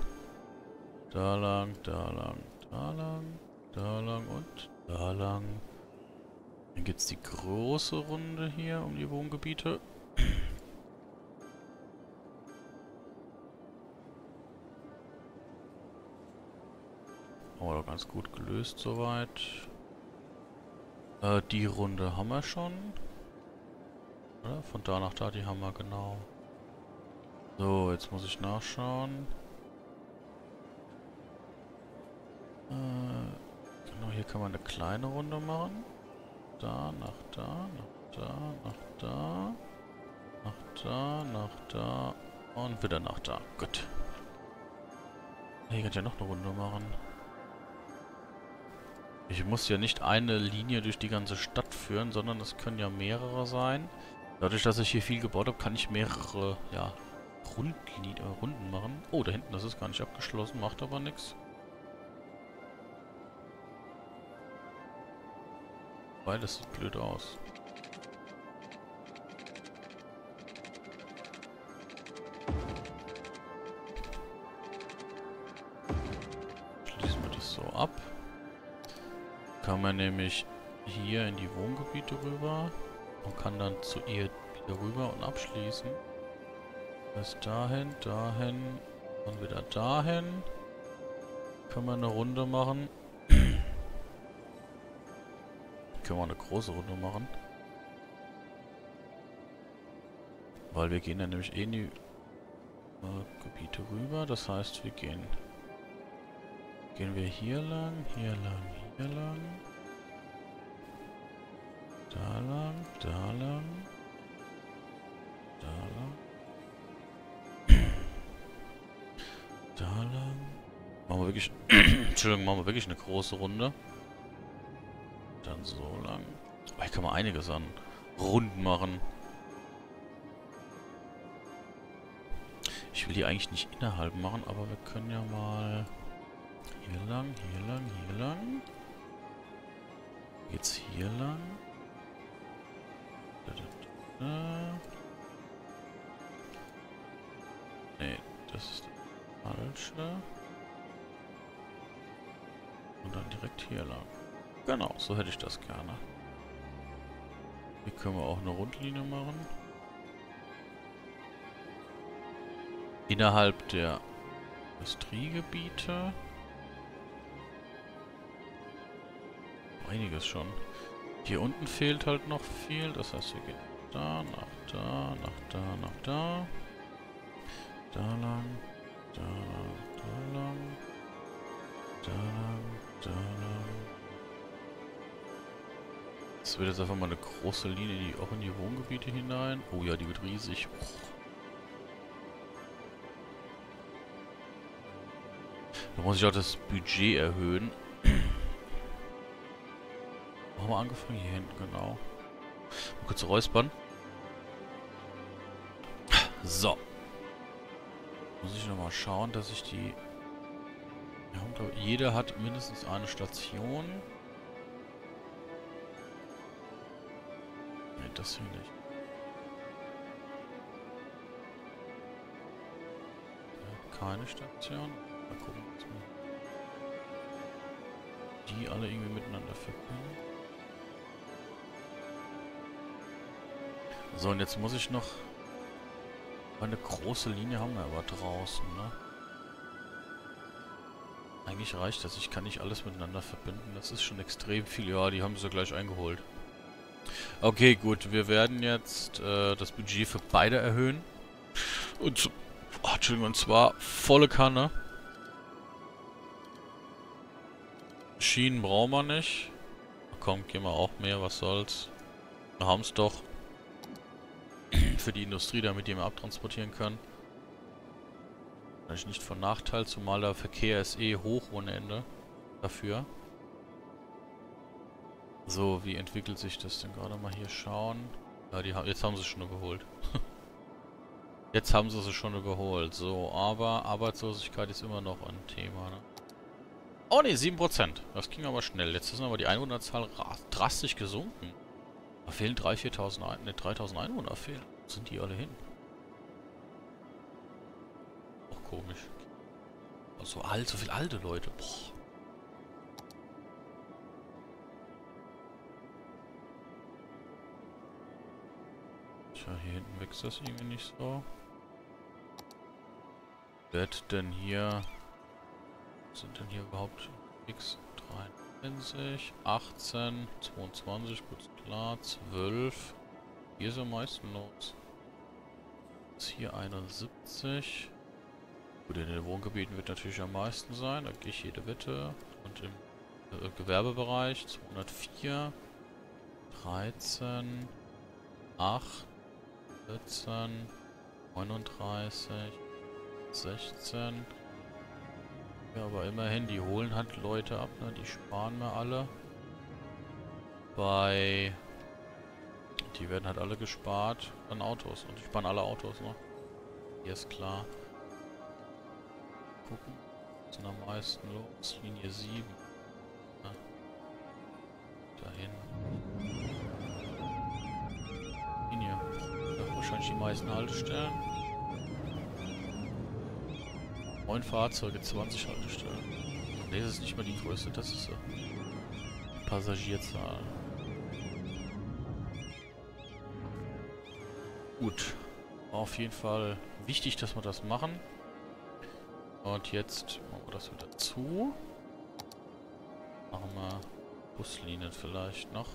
Da lang, da lang, da lang, da lang und da lang. Dann gibt es die große Runde hier um die Wohngebiete. Haben wir doch ganz gut gelöst soweit. Die Runde haben wir schon. Oder? Von da nach da, die haben wir genau. So, jetzt muss ich nachschauen. Genau, hier kann man eine kleine Runde machen. Da, nach da, nach da, nach da, nach da, nach da und wieder nach da. Gut. Hier kann ich ja noch eine Runde machen. Ich muss ja nicht eine Linie durch die ganze Stadt führen, sondern es können ja mehrere sein. Dadurch, dass ich hier viel gebaut habe, kann ich mehrere, ja, Runden machen. Oh, da hinten, das ist gar nicht abgeschlossen, macht aber nichts. Das sieht blöd aus. Schließen wir das so ab. Kann man nämlich hier in die Wohngebiete rüber und kann dann zu ihr wieder rüber und abschließen. Bis dahin, dahin und wieder dahin. Kann man eine Runde machen. Können wir eine große Runde machen. Weil wir gehen dann nämlich eh in die Gebiete rüber. Das heißt, wir gehen... Gehen wir hier lang, hier lang, hier lang. Da lang, da lang. Da lang. Da lang. Machen wir wirklich... Entschuldigung, machen wir wirklich eine große Runde. Dann so lang. Oh, hier kann man einiges an Runden machen. Ich will die eigentlich nicht innerhalb machen, aber wir können ja mal hier lang, hier lang, hier lang. Jetzt hier lang. Da, da, da. Nee, das ist das falsche. Und dann direkt hier lang. Genau, so hätte ich das gerne. Hier können wir auch eine Rundlinie machen. Innerhalb der Industriegebiete. Einiges schon. Hier unten fehlt halt noch viel. Das heißt, wir gehen da, nach da, nach da, nach da. Da lang, da lang, da lang. Da lang, da lang. Das wird jetzt einfach mal eine große Linie, die auch in die Wohngebiete hinein. Oh ja, die wird riesig. Oh. Da muss ich auch das Budget erhöhen. Wo haben wir angefangen? Hier hinten, genau. Mal kurz räuspern. So. Muss ich nochmal schauen, dass ich die... Ja, glaub, jeder hat mindestens eine Station. Ne, das hier nicht. Ja, keine Station. Mal gucken, was wir die alle irgendwie miteinander verbinden. So, und jetzt muss ich noch... Eine große Linie haben wir aber draußen, ne? Eigentlich reicht das. Ich kann nicht alles miteinander verbinden. Das ist schon extrem viel. Ja, die haben sie gleich eingeholt. Okay, gut. Wir werden jetzt das Budget für beide erhöhen. Und, oh, Entschuldigung, und zwar volle Kanne. Schienen brauchen wir nicht. Komm, gehen wir auch mehr. Was soll's? Wir haben's doch. Für die Industrie, damit die wir abtransportieren können. Vielleicht nicht von Nachteil, zumal der Verkehr ist eh hoch ohne Ende dafür. So, wie entwickelt sich das denn gerade? Mal hier schauen. Ja, die haben, jetzt haben sie es schon überholt. Jetzt haben sie es schon überholt. So, aber Arbeitslosigkeit ist immer noch ein Thema, ne? Oh ne, 7%. Das ging aber schnell. Jetzt ist aber die Einwohnerzahl drastisch gesunken. Da fehlen 3.000 Einwohner fehlen. Wo sind die alle hin? Auch komisch. Also alt, so viele alte Leute. Boah. Tja, hier hinten wächst das irgendwie nicht so. Was denn hier? Was sind denn hier überhaupt X rein? 18, 22, gut klar, 12. Hier ist am meisten los. Ist hier 71. Gut, in den Wohngebieten wird natürlich am meisten sein. Da gehe ich jede Wette. Und im Gewerbebereich 204, 13, 8, 14, 39, 16. Ja, aber immerhin, die holen halt Leute ab, ne? Die sparen wir alle. Bei... Die werden halt alle gespart an Autos. Und die sparen alle Autos, ne? Hier ist klar. Gucken. Was ist denn am meisten los? Linie 7. Ja. Dahin. Linie. Da wahrscheinlich die meisten Haltestellen. 9 Fahrzeuge, 20 Haltestellen. Ne, das ist nicht mal die Größe, das ist die Passagierzahl. Gut. War auf jeden Fall wichtig, dass wir das machen. Und jetzt machen wir das wieder zu. Machen wir Buslinien vielleicht noch.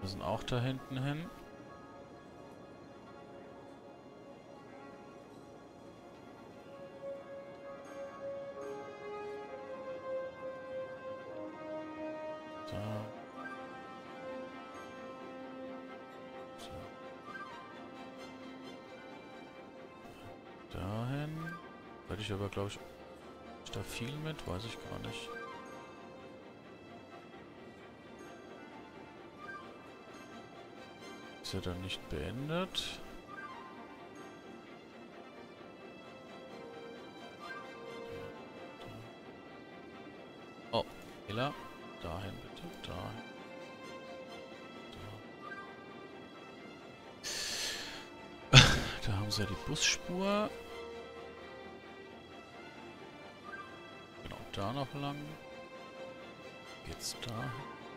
Wir sind auch da hinten hin. Ich aber glaube ich da viel mit, weiß ich gar nicht. Ist ja dann nicht beendet. Oh, Fehler. Dahin bitte, dahin. Da, da haben sie ja die Busspur. Da noch lang. Jetzt da.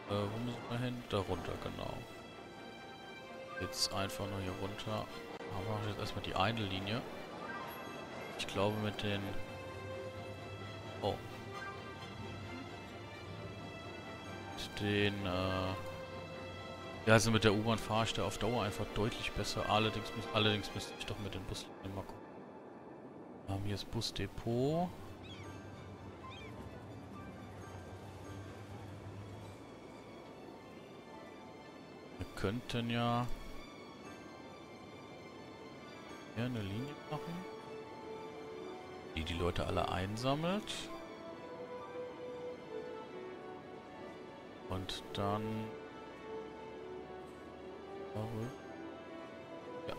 Wo müssen wir hin? Da runter, genau. Jetzt einfach nur hier runter. Aber machen wir jetzt erstmal die eine Linie. Ich glaube mit den... Oh. Mit den, Ja, also mit der U-Bahn fahre ich da auf Dauer einfach deutlich besser. Allerdings müsste ich doch mit den Buslinien mal gucken. Wir haben hier das Busdepot. könnten ja hier eine Linie machen, die die Leute alle einsammelt. Und dann... Ja.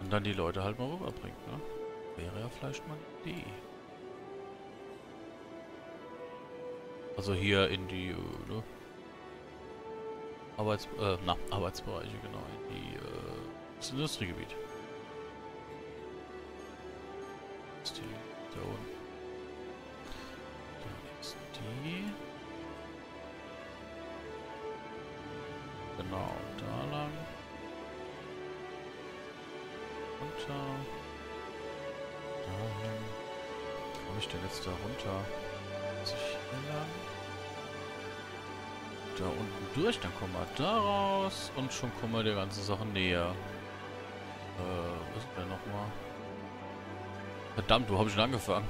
Und dann die Leute halt mal rüberbringt, ne? Wäre ja vielleicht mal eine Idee. Also hier in die, ne? Arbeitsbereiche, genau. In die, das Industriegebiet. Das ist die da unten. Dann ist die... Genau, da lang. Runter. Da lang. Wo komme ich denn jetzt da runter? Muss ich hier lang? Da unten durch, dann kommen wir da raus und schon kommen wir der ganzen Sache näher. Was ist denn nochmal? Verdammt, wo habe ich denn angefangen?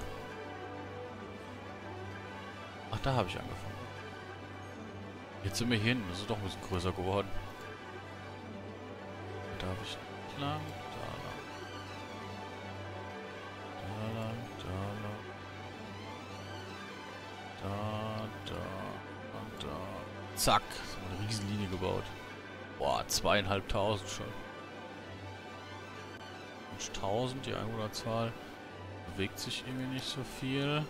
Ach, da habe ich angefangen. Jetzt sind wir hier hin, das ist doch ein bisschen größer geworden. Da habe ich lang, da lang. Da lang, da lang. Da, da und da. Zack, so eine Riesenlinie gebaut. Boah, 2500 schon. Und 1000, die Einwohnerzahl bewegt sich irgendwie nicht so viel.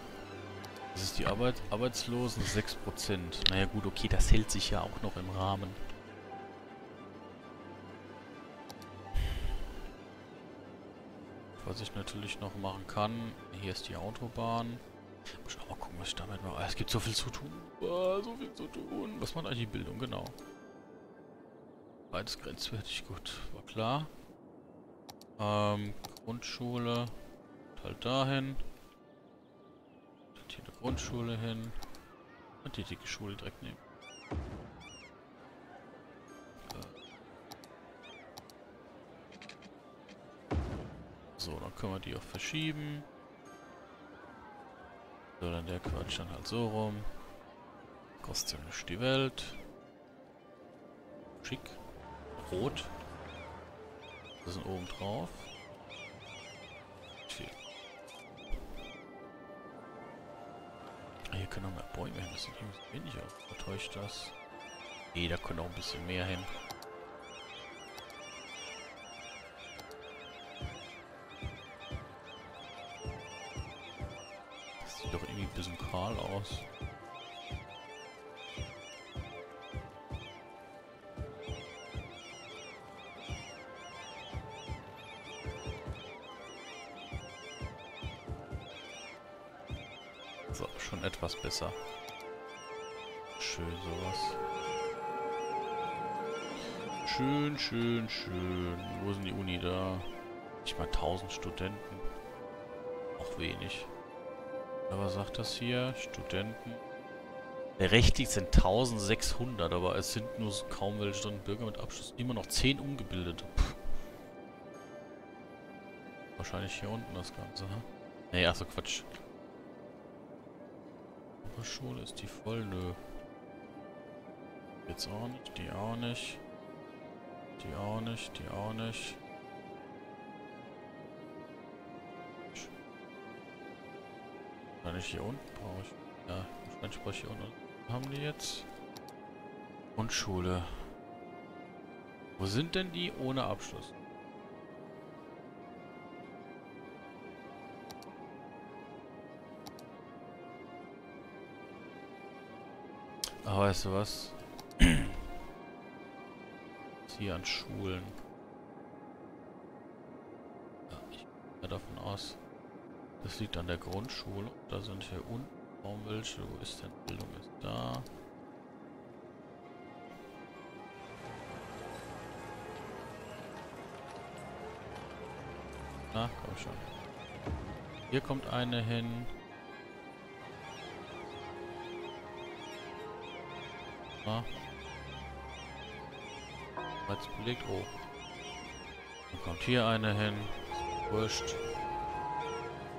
Das ist die Arbeitslosen 6%. Naja gut, okay, das hält sich ja auch noch im Rahmen. Was ich natürlich noch machen kann, hier ist die Autobahn. Muss ich auch mal gucken, was ich damit mache. Es gibt so viel zu tun. Oh, so viel zu tun. Was macht eigentlich die Bildung? Genau. Beides grenzwertig, gut. War klar. Grundschule. Halt dahin. Hier eine Grundschule hin und die dicke Schule direkt nehmen. So, dann können wir die auch verschieben. So, dann der Quatsch dann halt so rum. Kostet ja nicht die Welt. Schick. Rot. Das sind oben drauf. Hier können auch mehr Bäume hin, das sieht ein bisschen wenig aus. Vertäuscht das? Nee, da können auch ein bisschen mehr hin. Das sieht doch irgendwie ein bisschen kahl aus. Schon etwas besser. Schön sowas. Schön, schön, schön. Wo sind die Uni da? Nicht mal 1000 Studenten. Auch wenig. Aber sagt das hier? Studenten. Berechtigt sind 1600, aber es sind nur kaum welche drin. Bürger mit Abschluss. Immer noch 10 Ungebildete. Puh. Wahrscheinlich hier unten das Ganze, ne? Nee, ach so, Quatsch. Schule ist die voll, nö. Jetzt auch nicht, die auch nicht. Die auch nicht, die auch nicht. Kann ich hier unten brauche ich. Ja, wahrscheinlich brauche ich hier unten. Haben die jetzt? Und Schule. Wo sind denn die ohne Abschluss? Ah, weißt du was? Hier an Schulen. Ja, ich gehe davon aus. Das liegt an der Grundschule. Da sind hier unten kaum welche. Wo ist denn Bildung? Ist da. Na, komm schon. Hier kommt eine hin. Jetzt belegt, oh. Dann kommt hier eine hin. Wurscht.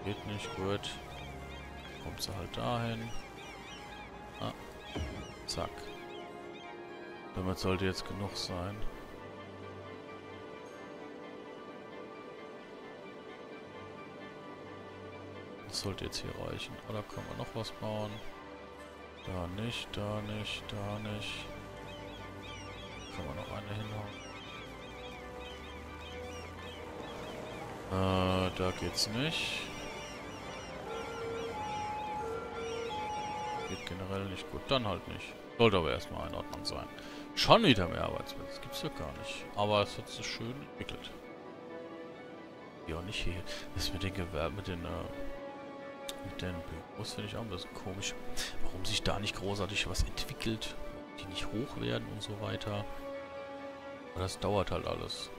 Geht nicht, gut. Kommt sie halt dahin. Ah. Zack. Damit sollte jetzt genug sein. Das sollte jetzt hier reichen. Oder können wir noch was bauen? Da nicht, da nicht, da nicht. Kann man noch eine hinhauen? Da geht's nicht. Geht generell nicht gut. Dann halt nicht. Sollte aber erstmal in Ordnung sein. Schon wieder mehr Arbeitsplätze. Gibt's ja gar nicht. Aber es hat sich schön entwickelt. Ja, auch nicht hier. Das mit den Gewerbe, mit den Büros finde ich auch ein bisschen komisch. Warum sich da nicht großartig was entwickelt, die nicht hoch werden und so weiter. Aber das dauert halt alles.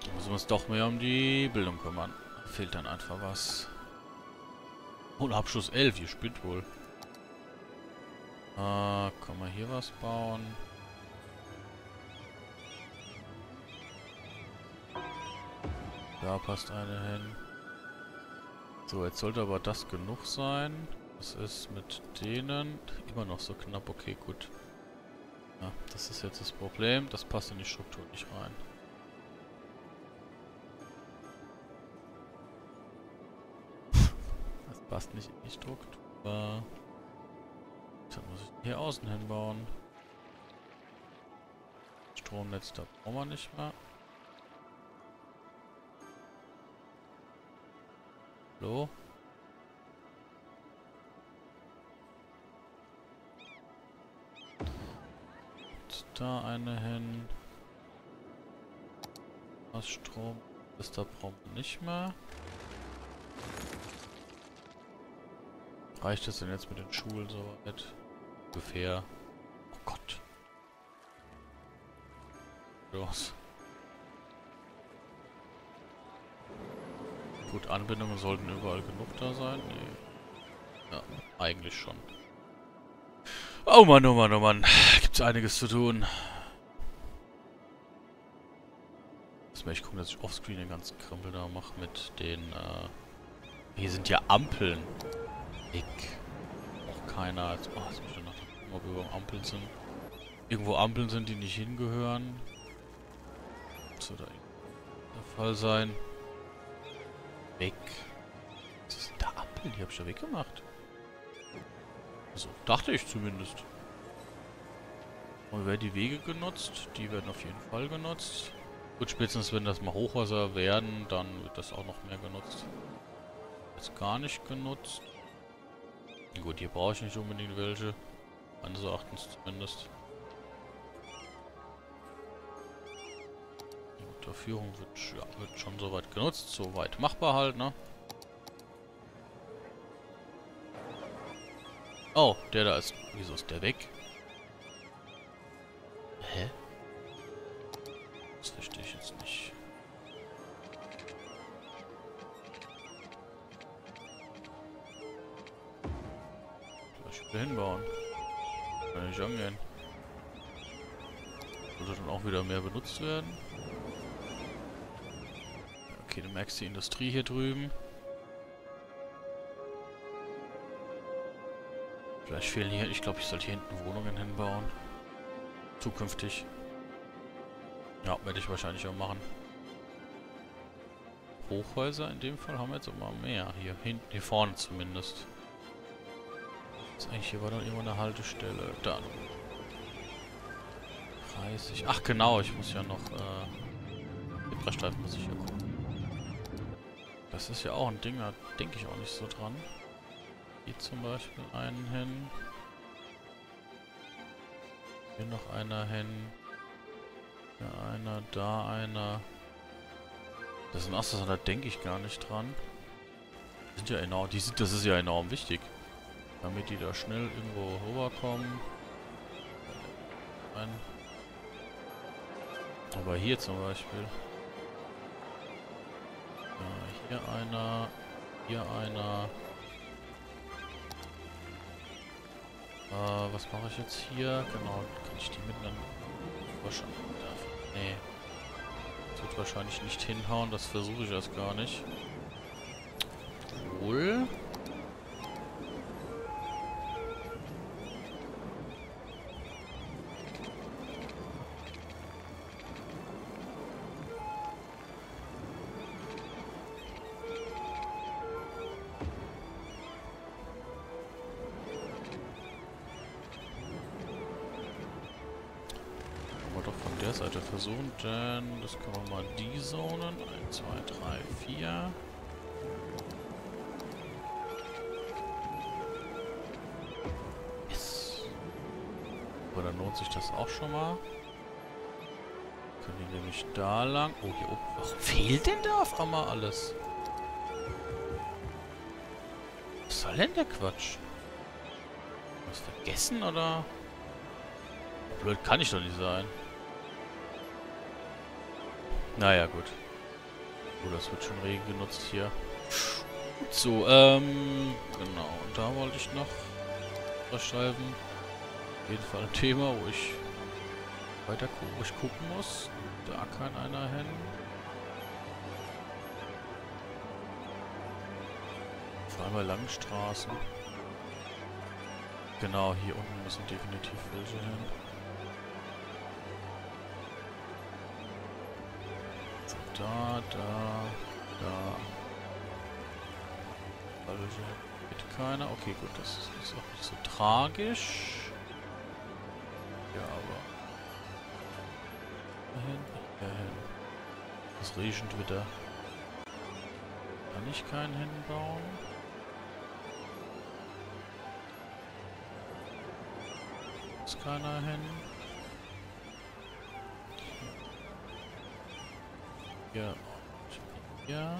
Da müssen wir uns doch mehr um die Bildung kümmern. Da fehlt dann einfach was. Und Abschluss 11, ihr spielt wohl. Kann man hier was bauen? Da passt eine hin. So, jetzt sollte aber das genug sein. Das ist mit denen immer noch so knapp. Okay, gut. Ja, das ist jetzt das Problem. Das passt in die Struktur nicht rein. Das passt nicht in die Struktur. Dann muss ich hier außen hinbauen. Stromnetz, da brauchen wir nicht mehr. Hallo? Und da eine hin. Was Strom ist, da brauchen wir nicht mehr. Reicht das denn jetzt mit den Schulen soweit? Ungefähr. Oh Gott. Los. Gut, Anbindungen sollten überall genug da sein. Nee. Ja, eigentlich schon. Oh Mann, oh Mann, oh Mann. Gibt's einiges zu tun. Jetzt möchte ich gucken, dass ich offscreen den ganzen Krempel da mache mit den, hier sind ja Ampeln. Auch keiner. Jetzt muss ich noch gucken, ob irgendwo Ampeln sind. Irgendwo Ampeln sind, die nicht hingehören. So, da der Fall sein. Weg. Was ist denn da Ampeln? Die habe ich ja weggemacht. Also, dachte ich zumindest. Und werden die Wege genutzt? Die werden auf jeden Fall genutzt. Gut, spätestens wenn das mal Hochwasser werden, dann wird das auch noch mehr genutzt. Jetzt gar nicht genutzt. Gut, hier brauche ich nicht unbedingt welche. Meines Erachtens zumindest. Unter Führung wird, ja, wird schon soweit genutzt. Soweit machbar halt, ne? Oh, der da ist. Wieso ist der weg? Hä? Das verstehe ich jetzt nicht. Hinbauen. Kann ich angehen. Sollte dann auch wieder mehr benutzt werden. Okay, du merkst die Industrie hier drüben. Vielleicht fehlen hier... Ich glaube, ich sollte hier hinten Wohnungen hinbauen. Zukünftig. Ja, werde ich wahrscheinlich auch machen. Hochhäuser in dem Fall haben wir jetzt immer mehr. Hier hinten, hier vorne zumindest. Eigentlich hier war doch irgendwo eine Haltestelle. Da. 30. Ach genau, ich muss ja noch Zebrastreifen muss ich hier gucken. Das ist ja auch ein Ding, da denke ich auch nicht so dran. Hier zum Beispiel einen hin. Hier noch einer hin. Hier einer, da einer. Das sind Astros, da denke ich gar nicht dran. Die sind ja enorm, das ist ja enorm wichtig. Damit die da schnell irgendwo rüberkommen. Aber hier zum Beispiel. Ja, hier einer. Hier einer. Was mache ich jetzt hier? Genau, kann ich die mitnehmen? Wahrscheinlich. Nee. Das wird wahrscheinlich nicht hinhauen, das versuche ich erst gar nicht. Wohl. Seite versuchen, denn das können wir mal die Zonen. 1, 2, 3, 4. Yes. Aber dann lohnt sich das auch schon mal. Können die nämlich da lang. Oh, hier oben. Warum fehlt denn da auf einmal alles? Was soll denn der Quatsch? Was vergessen oder? Blöd kann ich doch nicht sein. Naja, gut. Oh, das wird schon rege genutzt hier. So, genau. Und da wollte ich noch verschreiben. Auf jeden Fall ein Thema, wo ich weiter gucken muss. Da kann einer hin. Vor allem bei langen Straßen. Genau, hier unten müssen definitiv welche hin. Da. Also geht keiner. Okay, gut, das ist auch nicht so tragisch. Ja, aber. Dahin. Das regnet wieder. Kann ich keinen hinbauen? Ist keiner hin? Ja.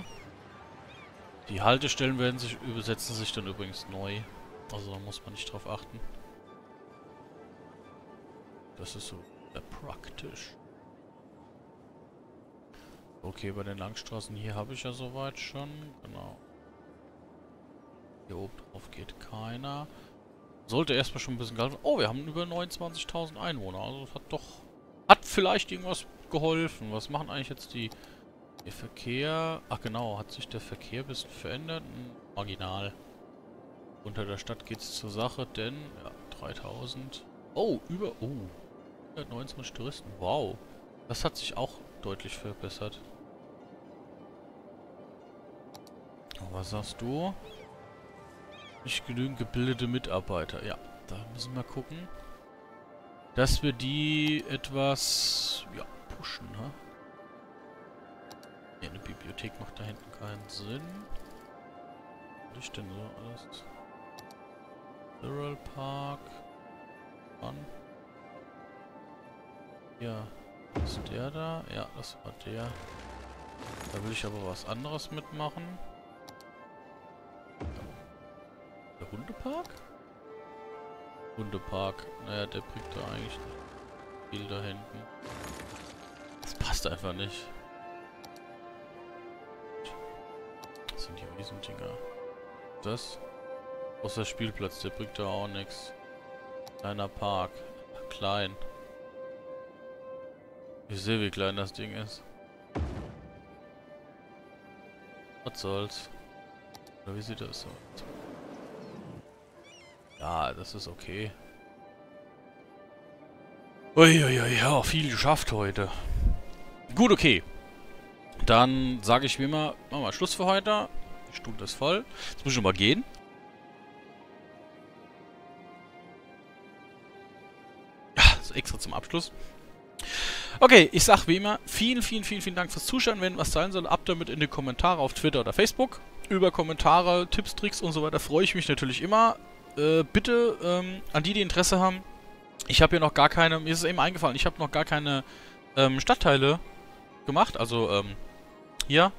Die Haltestellen werden sich übersetzen sich dann übrigens neu. Also da muss man nicht drauf achten. Das ist so praktisch. Okay, bei den Langstraßen hier habe ich ja soweit schon. Genau. Hier oben drauf geht keiner. Sollte erstmal schon ein bisschen gehalten. Oh, wir haben über 29.000 Einwohner. Also das hat doch. Hat vielleicht irgendwas geholfen. Was machen eigentlich jetzt die. Der Verkehr... Ach genau, hat sich der Verkehr ein bisschen verändert? Marginal. Unter der Stadt geht es zur Sache, denn... Ja, 3000... Oh, über... Oh, 129 Touristen. Wow. Das hat sich auch deutlich verbessert. Was sagst du? Nicht genügend gebildete Mitarbeiter. Ja, da müssen wir gucken. Dass wir die etwas... Ja, pushen, ne? Ja, eine Bibliothek macht da hinten keinen Sinn. Was ist denn so alles? Rural Park. An. Ja. Ist der da? Ja, das war der. Da will ich aber was anderes mitmachen. Der Hundepark? Hundepark. Naja, der bringt da eigentlich nicht viel da hinten. Das passt einfach nicht. Sind die Wiesendinger. Das? Außer Spielplatz, der bringt da auch nichts. Kleiner Park. Klein. Ich sehe, wie klein das Ding ist. Was soll's? Oder wie sieht das aus? Ja, das ist okay. Uiuiui, ja, viel geschafft heute. Gut, okay. Dann sage ich wie immer, machen wir Schluss für heute. Die Stunde ist voll. Jetzt muss ich schon mal gehen. Ja, so extra zum Abschluss. Okay, ich sage wie immer, vielen Dank fürs Zuschauen. Wenn was sein soll, ab damit in die Kommentare auf Twitter oder Facebook. Über Kommentare, Tipps, Tricks und so weiter freue ich mich natürlich immer. Bitte, an die Interesse haben. Ich habe hier noch gar keine, mir ist es eben eingefallen, ich habe noch gar keine Stadtteile gemacht, also hier,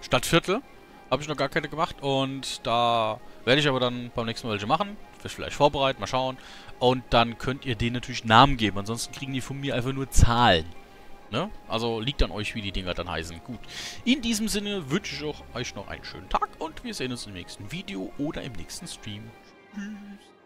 Stadtviertel, habe ich noch gar keine gemacht und da werde ich aber dann beim nächsten Mal welche machen, vielleicht vorbereiten, mal schauen und dann könnt ihr denen natürlich Namen geben, ansonsten kriegen die von mir einfach nur Zahlen, ne? Also liegt an euch, wie die Dinger dann heißen. Gut, in diesem Sinne wünsche ich euch noch einen schönen Tag und wir sehen uns im nächsten Video oder im nächsten Stream. Tschüss.